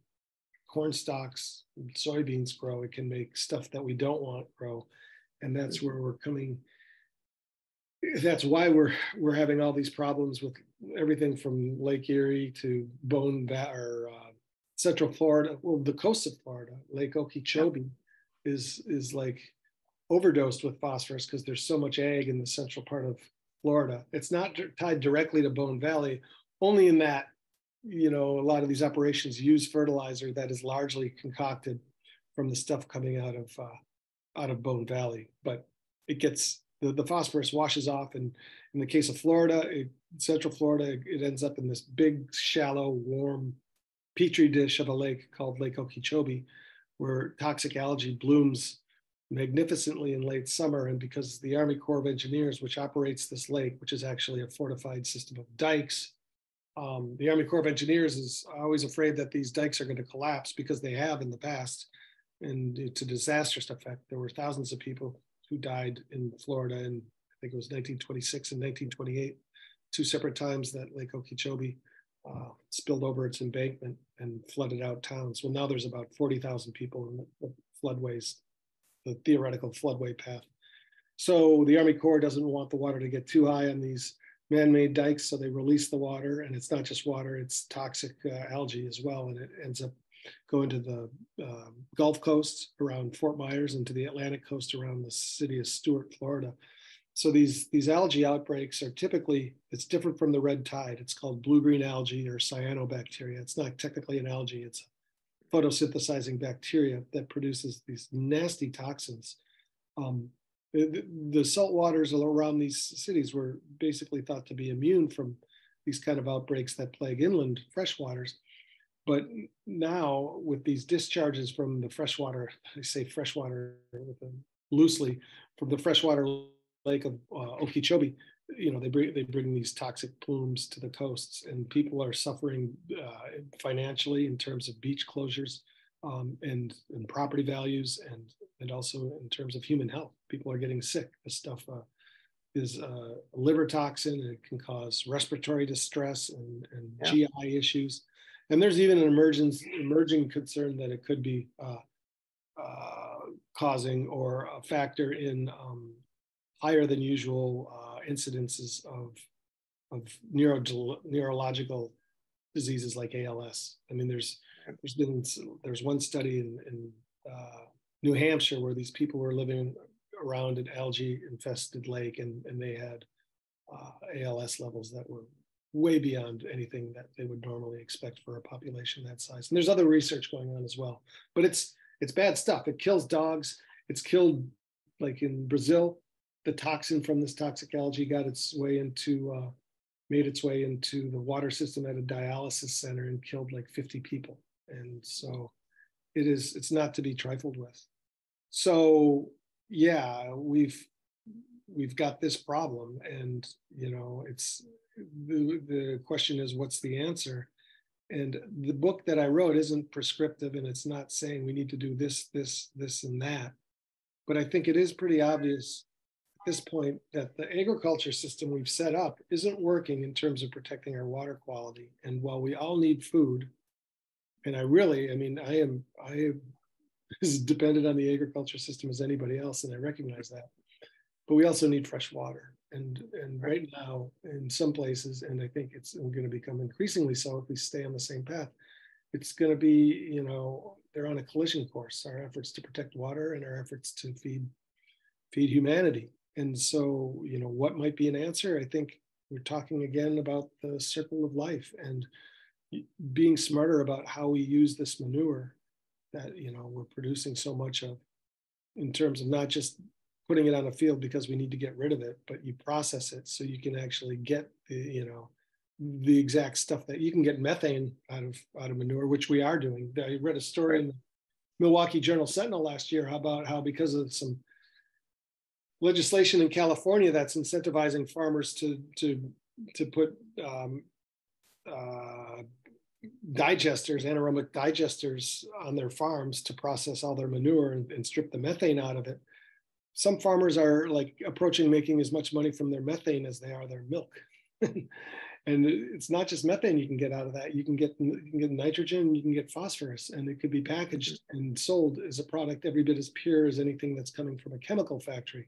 corn stalks and soybeans grow, it can make stuff that we don't want grow. And that's where we're coming. That's why we're having all these problems with everything from Lake Erie to Central Florida, well, the coast of Florida. Lake Okeechobee is like overdosed with phosphorus because there's so much ag in the central part of Florida. It's not tied directly to Bone Valley, only in that, you know, a lot of these operations use fertilizer that is largely concocted from the stuff coming out of Bone Valley, but it gets the phosphorus washes off, and in the case of Florida, Central Florida, it ends up in this big, shallow, warm petri dish of a lake called Lake Okeechobee, where toxic algae blooms magnificently in late summer. And because the Army Corps of Engineers, which operates this lake, which is actually a fortified system of dikes. The Army Corps of Engineers is always afraid that these dikes are going to collapse because they have in the past, and it's a disastrous effect. There were thousands of people who died in Florida in, I think it was 1926 and 1928, two separate times that Lake Okeechobee spilled over its embankment and flooded out towns. Well, now there's about 40,000 people in the floodways, the theoretical floodway path. So the Army Corps doesn't want the water to get too high on these man-made dikes, so they release the water, and it's not just water, it's toxic algae as well, and it ends up going to the Gulf Coast around Fort Myers and to the Atlantic coast around the city of Stuart, Florida. So these algae outbreaks are typically, it's different from the red tide, it's called blue-green algae or cyanobacteria. It's not technically an algae, it's photosynthesizing bacteria that produces these nasty toxins. The salt waters around these cities were basically thought to be immune from these kind of outbreaks that plague inland freshwaters. But now with these discharges from the freshwater, I say freshwater loosely, from the freshwater lake of Okeechobee, you know, they bring these toxic plumes to the coasts, and people are suffering financially in terms of beach closures. And property values, and also in terms of human health. People are getting sick. This stuff is liver toxin, and it can cause respiratory distress and GI issues. And there's even an emerging concern that it could be causing or a factor in higher than usual incidences of neurological diseases like ALS. I mean, there's one study in New Hampshire where these people were living around an algae-infested lake, and they had ALS levels that were way beyond anything that they would normally expect for a population that size. And there's other research going on as well, but it's bad stuff. It kills dogs. It's killed, like in Brazil, the toxin from this toxic algae made its way into the water system at a dialysis center and killed like 50 people. And so it's not to be trifled with. So yeah, we've got this problem, and it's, the question is, what's the answer? And the book that I wrote isn't prescriptive, and it's not saying we need to do this, this, this, and that. But I think it is pretty obvious at this point that the agriculture system we've set up isn't working in terms of protecting our water quality. And while we all need food, and I am as dependent on the agriculture system as anybody else, and I recognize that. But we also need fresh water. And right now, in some places, and I think it's going to become increasingly so if we stay on the same path, it's going to be, they're on a collision course, our efforts to protect water and our efforts to feed humanity. And so, what might be an answer? I think we're talking again about the circle of life and being smarter about how we use this manure that, we're producing so much of, in terms of not just putting it on a field because we need to get rid of it, but you process it so you can actually get the exact stuff that you can get methane out of manure, which we are doing. I read a story in the Milwaukee Journal Sentinel last year about how, because of some legislation in California that's incentivizing farmers to put anaerobic digesters on their farms to process all their manure and strip the methane out of it, some farmers are like approaching making as much money from their methane as they are their milk. And it's not just methane you can get out of that. You can get nitrogen, you can get phosphorus, and it could be packaged and sold as a product every bit as pure as anything that's coming from a chemical factory.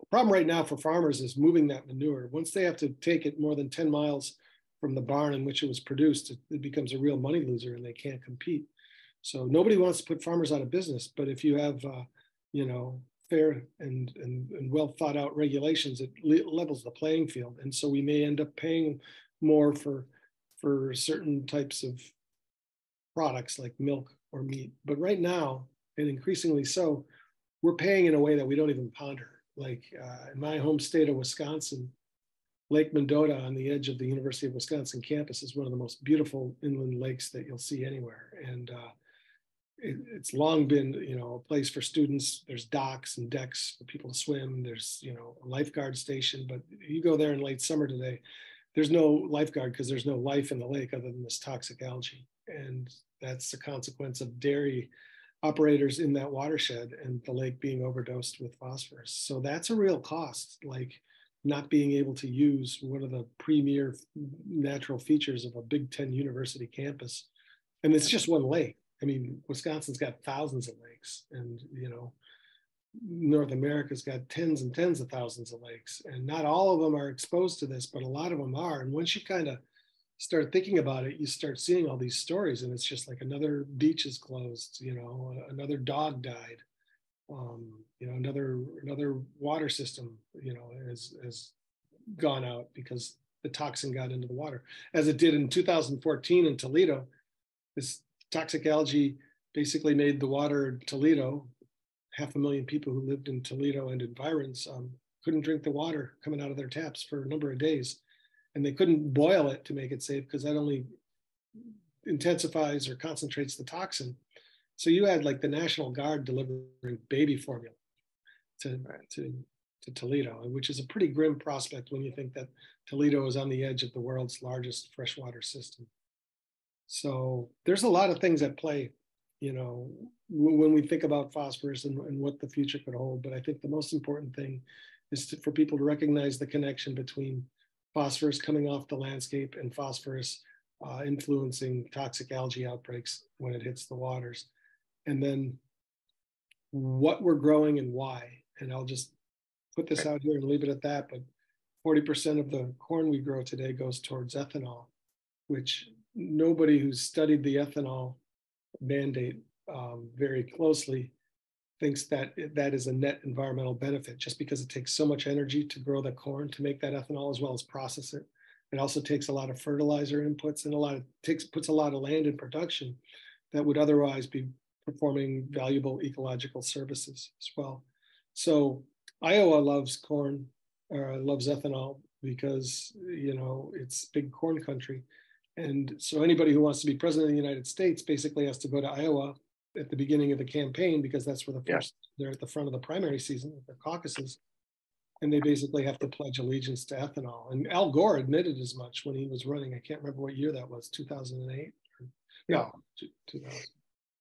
The problem right now for farmers is moving that manure. Once they have to take it more than 10 miles from the barn in which it was produced, it becomes a real money loser and they can't compete. So nobody wants to put farmers out of business, but if you have, fair and well thought out regulations, it levels the playing field. And so we may end up paying more for certain types of products like milk or meat. But right now, and increasingly so, we're paying in a way that we don't even ponder. Like in my home state of Wisconsin, Lake Mendota on the edge of the University of Wisconsin campus is one of the most beautiful inland lakes that you'll see anywhere. And it's long been, a place for students. There's docks and decks for people to swim. There's, a lifeguard station. But you go there in late summer today, there's no lifeguard because there's no life in the lake other than this toxic algae. And that's the consequence of dairy operators in that watershed and the lake being overdosed with phosphorus. So that's a real cost, like not being able to use one of the premier natural features of a Big Ten university campus. And it's just one lake. I mean, Wisconsin's got thousands of lakes, and, North America's got tens and tens of thousands of lakes, and not all of them are exposed to this, but a lot of them are. And once you kind of start thinking about it, you start seeing all these stories, and it's just like another beach is closed, another dog died, another water system, has gone out because the toxin got into the water, as it did in 2014 in Toledo. This toxic algae basically made the water in Toledo, 500,000 people who lived in Toledo and environs couldn't drink the water coming out of their taps for a number of days. And they couldn't boil it to make it safe because that only intensifies or concentrates the toxin. So you had like the National Guard delivering baby formula to Toledo, which is a pretty grim prospect when you think that Toledo is on the edge of the world's largest freshwater system. So there's a lot of things at play, when we think about phosphorus and what the future could hold. But I think the most important thing is for people to recognize the connection between phosphorus coming off the landscape and phosphorus influencing toxic algae outbreaks when it hits the waters. And then what we're growing and why. And I'll just put this out here and leave it at that. But 40% of the corn we grow today goes towards ethanol, which nobody who's studied the ethanol mandate very closely thinks that that is a net environmental benefit, just because it takes so much energy to grow the corn to make that ethanol as well as process it. It also takes a lot of fertilizer inputs and puts a lot of land in production that would otherwise be performing valuable ecological services as well. So Iowa loves corn, or loves ethanol, because, you know, it's big corn country. And so anybody who wants to be president of the United States basically has to go to Iowa at the beginning of the campaign, because that's where the first, they're at the front of the primary season, the caucuses. And they basically have to pledge allegiance to ethanol. And Al Gore admitted as much when he was running. I can't remember what year that was, 2008? No,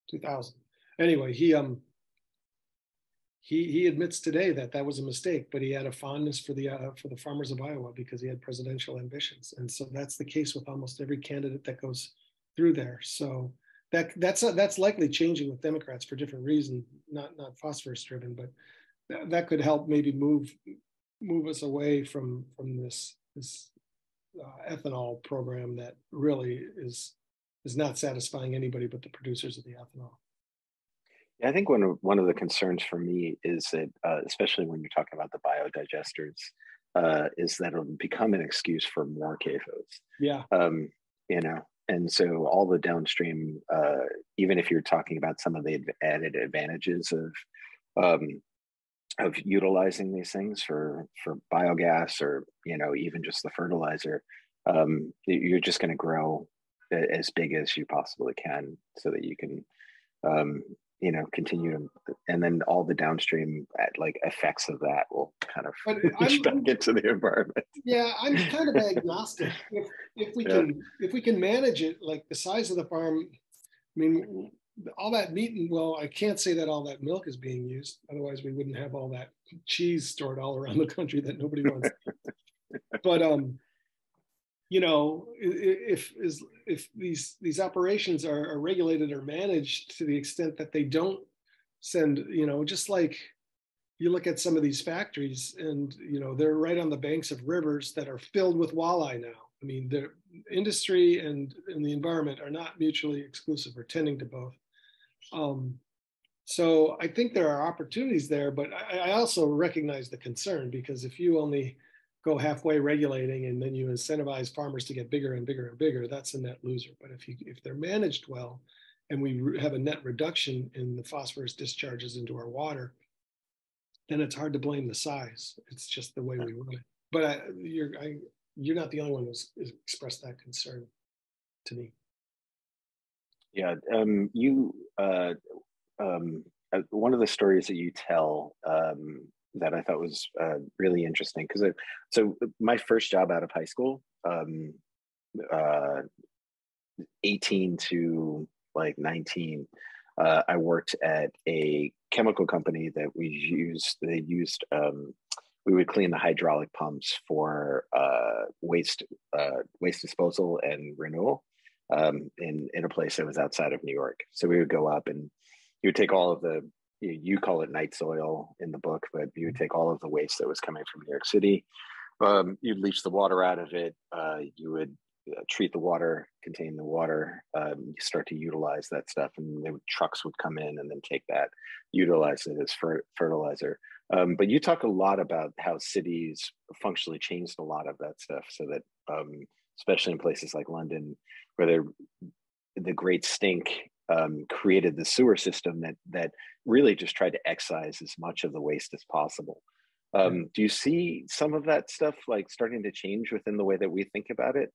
2000. Anyway, he admits today that that was a mistake, but he had a fondness for the farmers of Iowa because he had presidential ambitions. And so that's the case with almost every candidate that goes through there. So that's likely changing with Democrats for different reasons, not phosphorus driven, but that could help maybe move us away from this ethanol program that really is not satisfying anybody but the producers of the ethanol. Yeah, I think one of the concerns for me is that, especially when you're talking about the biodigesters, is that it'll become an excuse for more CAFOs. Yeah. You know, and so all the downstream, even if you're talking about some of the added advantages of utilizing these things for biogas, or, you know, even just the fertilizer, you're just going to grow as big as you possibly can so that you can, you know, continue to, and then all the downstream effects of that will kind of push back into the environment. Yeah, I'm kind of agnostic. If we can manage it, like the size of the farm, I mean, all that meat, and well, I can't say that all that milk is being used. Otherwise, we wouldn't have all that cheese stored all around the country that nobody wants. But you know, if these operations are regulated or managed to the extent that they don't send, you know, just like you look at some of these factories, and you know they're right on the banks of rivers that are filled with walleye now. I mean, the industry and the environment are not mutually exclusive or tending to both. So I think there are opportunities there, but I also recognize the concern, because if you only go halfway regulating and then you incentivize farmers to get bigger and bigger and bigger, that's a net loser. But if they're managed well, and we have a net reduction in the phosphorus discharges into our water, then it's hard to blame the size. It's just the way we run it. But you're not the only one who's expressed that concern to me. Yeah, one of the stories that you tell that I thought was really interesting, because so my first job out of high school, 18 to 19, I worked at a chemical company that we would clean the hydraulic pumps for waste disposal and renewal in a place that was outside of New York. So we would go up, and you would take all of the, you call it night soil in the book, but you would take all of the waste that was coming from New York City. You'd leach the water out of it. You would treat the water, contain the water. You start to utilize that stuff, and trucks would come in and then take that, utilize it as fertilizer. But you talk a lot about how cities functionally changed a lot of that stuff, so that especially in places like London, where the great stink created the sewer system that really just tried to excise as much of the waste as possible. Do you see some of that stuff starting to change within the way that we think about it?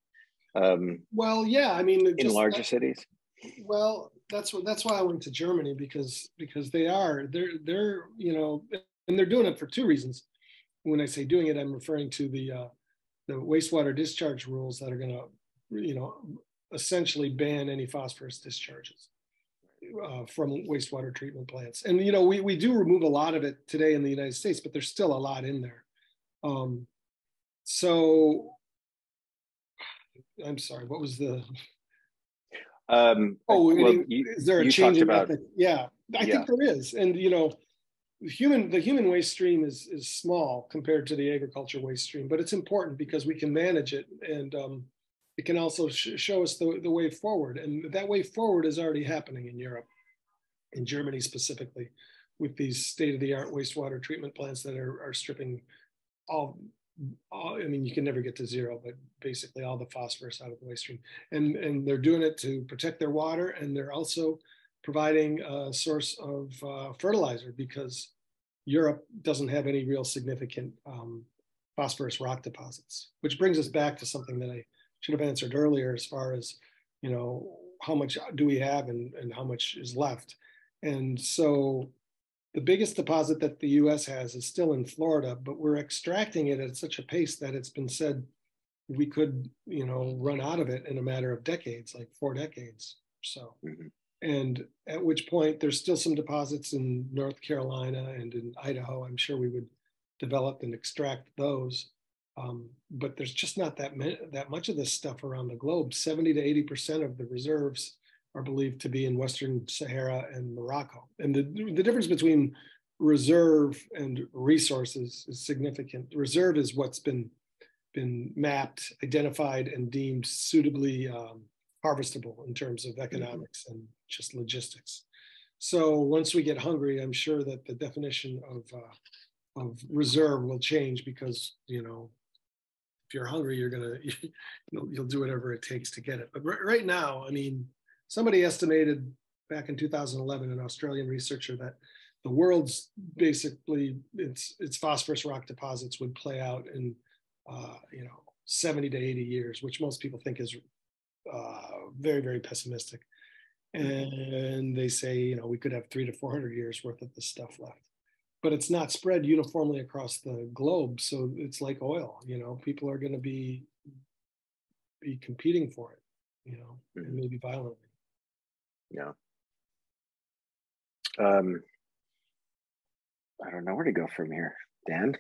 Well, yeah, I mean, in larger cities. Well, that's why I went to Germany, because they're you know. And they're doing it for two reasons. When I say doing it, I'm referring to the wastewater discharge rules that are going to, you know, essentially ban any phosphorus discharges from wastewater treatment plants. And, you know, we do remove a lot of it today in the United States, but there's still a lot in there. So, I'm sorry, what was the Is there a change in method? Yeah, I think there is. And, you know, the human waste stream is small compared to the agriculture waste stream, but it's important because we can manage it. And it can also show us the way forward. And that way forward is already happening in Europe, in Germany specifically, with these state-of-the-art wastewater treatment plants that are stripping all, I mean, you can never get to zero, but basically all the phosphorus out of the waste stream. And they're doing it to protect their water, and they're also providing a source of fertilizer, because Europe doesn't have any real significant phosphorus rock deposits, which brings us back to something that I should have answered earlier as far as, you know, how much do we have and how much is left. And so the biggest deposit that the US has is still in Florida, but we're extracting it at such a pace that it's been said we could, you know, run out of it in a matter of decades, like 4 decades or so. Mm-hmm. And at which point there's still some deposits in North Carolina and in Idaho. I'm sure we would develop and extract those. But there's just not that much of this stuff around the globe. 70 to 80% of the reserves are believed to be in Western Sahara and Morocco. And the difference between reserve and resources is significant. Reserve is what's been mapped, identified, and deemed suitably harvestable in terms of economics and just logistics. So once we get hungry, I'm sure that the definition of reserve will change, because, you know, if you're hungry, you're gonna, you'll do whatever it takes to get it. But right now, I mean, somebody estimated back in 2011, an Australian researcher, that the world's basically its phosphorus rock deposits would play out in 70 to 80 years, which most people think is very, very pessimistic. And they say, you know, we could have 300 to 400 years worth of this stuff left. But it's not spread uniformly across the globe, so it's like oil. You know, people are going to be competing for it, you know, and maybe violently. Yeah. I don't know where to go from here, Dan.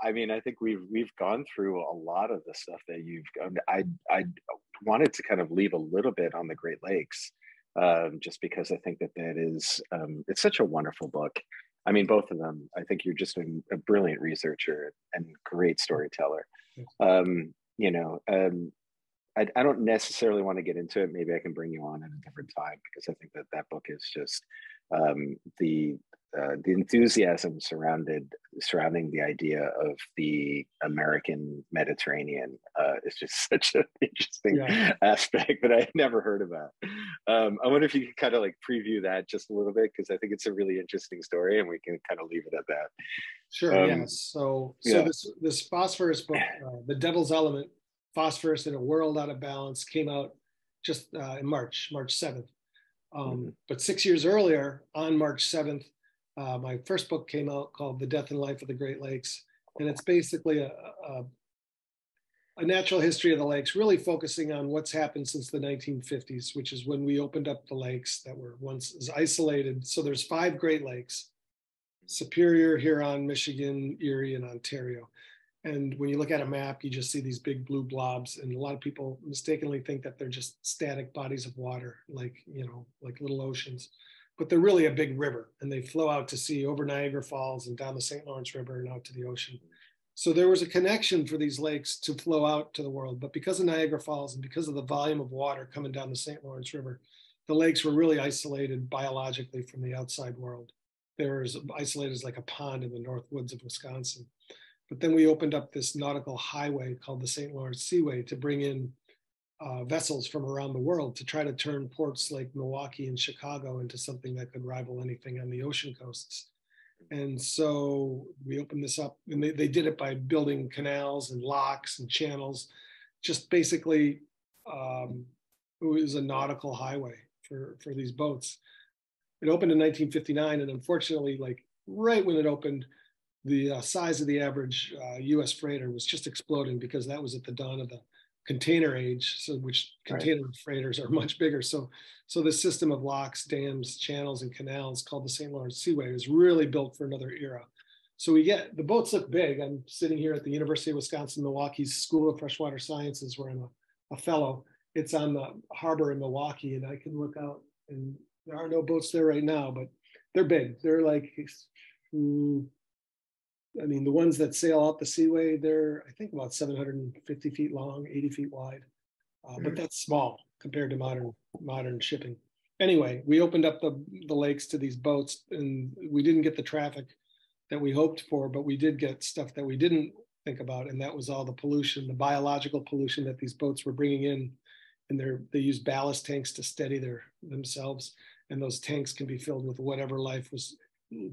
I mean, I think we've gone through a lot of the stuff that you've. I wanted to kind of leave a little bit on the Great Lakes, just because I think that is it's such a wonderful book. I mean, both of them. I think you're just a brilliant researcher and great storyteller. I don't necessarily want to get into it. Maybe I can bring you on at a different time, because I think that book is just the enthusiasm surrounding the idea of the American Mediterranean is just such an interesting aspect that I had never heard about. I wonder if you could kind of like preview that just a little bit, because I think it's a really interesting story, and we can kind of leave it at that. Sure. So this phosphorus book, The Devil's Element: Phosphorus and a World Out of Balance, came out just in March 7th. But 6 years earlier, on March 7th, my first book came out, called The Death and Life of the Great Lakes. And it's basically a natural history of the lakes, really focusing on what's happened since the 1950s, which is when we opened up the lakes that were once isolated. So there's 5 Great Lakes: Superior, Huron, Michigan, Erie, and Ontario. And when you look at a map, you just see these big blue blobs. And a lot of people mistakenly think that they're just static bodies of water, like, you know, like little oceans. But they're really a big river, and they flow out to sea over Niagara Falls and down the St. Lawrence River and out to the ocean. So there was a connection for these lakes to flow out to the world. But because of Niagara Falls and because of the volume of water coming down the St. Lawrence River, the lakes were really isolated biologically from the outside world. They were as isolated as like a pond in the North Woods of Wisconsin. But then we opened up this nautical highway called the St. Lawrence Seaway to bring in vessels from around the world to try to turn ports like Milwaukee and Chicago into something that could rival anything on the ocean coasts. And so we opened this up, and they did it by building canals and locks and channels. Just basically, it was a nautical highway for these boats. It opened in 1959, and unfortunately, like right when it opened, the size of the average U.S. freighter was just exploding, because that was at the dawn of the container age, which container freighters are much bigger. So the system of locks, dams, channels, and canals called the St. Lawrence Seaway is really built for another era. So we get, the boats look big. I'm sitting here at the University of Wisconsin, Milwaukee's School of Freshwater Sciences, where I'm a Othello. It's on the harbor in Milwaukee, and I can look out, and there are no boats there right now, but they're big. They're like, I mean, the ones that sail out the Seaway, they're, I think, about 750 feet long, 80 feet wide, but that's small compared to modern shipping. Anyway, we opened up the lakes to these boats, and we didn't get the traffic that we hoped for, but we did get stuff that we didn't think about, and that was all the pollution, the biological pollution that these boats were bringing in, and they use ballast tanks to steady themselves, and those tanks can be filled with whatever life was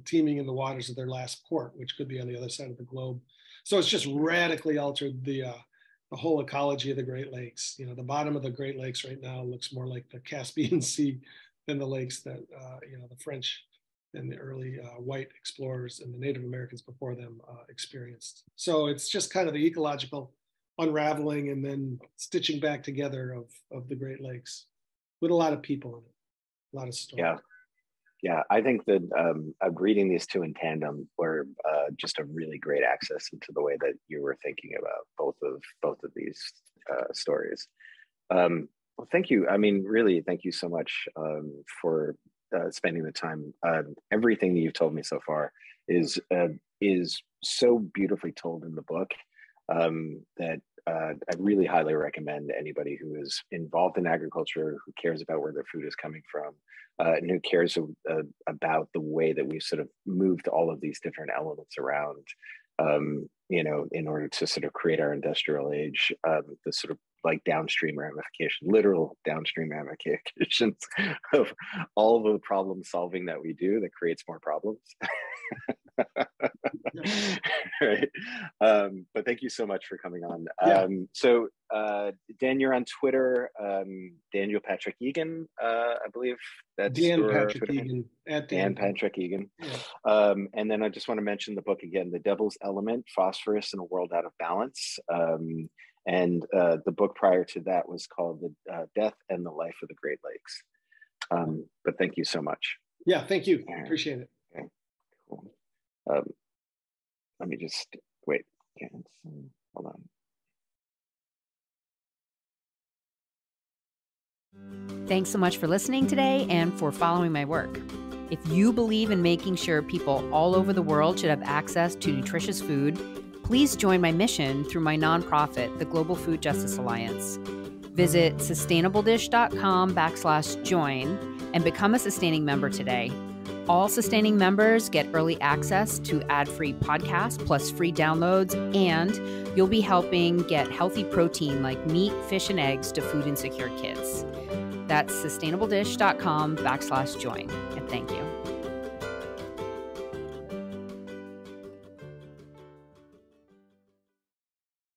teeming in the waters of their last port, which could be on the other side of the globe. So it's just radically altered the whole ecology of the Great Lakes. You know, the bottom of the Great Lakes right now looks more like the Caspian Sea than the lakes that you know, the French and the early white explorers and the Native Americans before them experienced. So it's just kind of the ecological unraveling and then stitching back together of the Great Lakes, with a lot of people in it, a lot of stories. Yeah. Yeah, I think that reading these two in tandem were just a really great access into the way that you were thinking about both of these stories. Well, thank you. I mean, really, thank you so much for spending the time. Everything that you've told me so far is so beautifully told in the book that I really highly recommend anybody who is involved in agriculture, who cares about where their food is coming from, and who cares about the way that we've sort of moved all of these different elements around, you know, in order to sort of create our industrial age, the sort of like downstream ramification, literal downstream ramifications of all of the problem solving that we do that creates more problems. Right. But thank you so much for coming on. So Dan, you're on Twitter, Daniel Patrick Egan, I believe that's Dan Patrick Egan, at Dan Patrick Egan. Yeah. And then I just want to mention the book again, The Devil's Element: Phosphorus and a World Out of Balance. And the book prior to that was called The Death and the Life of the Great Lakes. But thank you so much. Yeah, thank you. Right. Appreciate it. Okay. Cool. Let me just wait. Hold on. Thanks so much for listening today and for following my work. If you believe in making sure people all over the world should have access to nutritious food, please join my mission through my nonprofit, the Global Food Justice Alliance. Visit sustainabledish.com/join and become a sustaining member today. All sustaining members get early access to ad-free podcasts plus free downloads, and you'll be helping get healthy protein like meat, fish, and eggs to food insecure kids. That's sustainabledish.com/join. And thank you.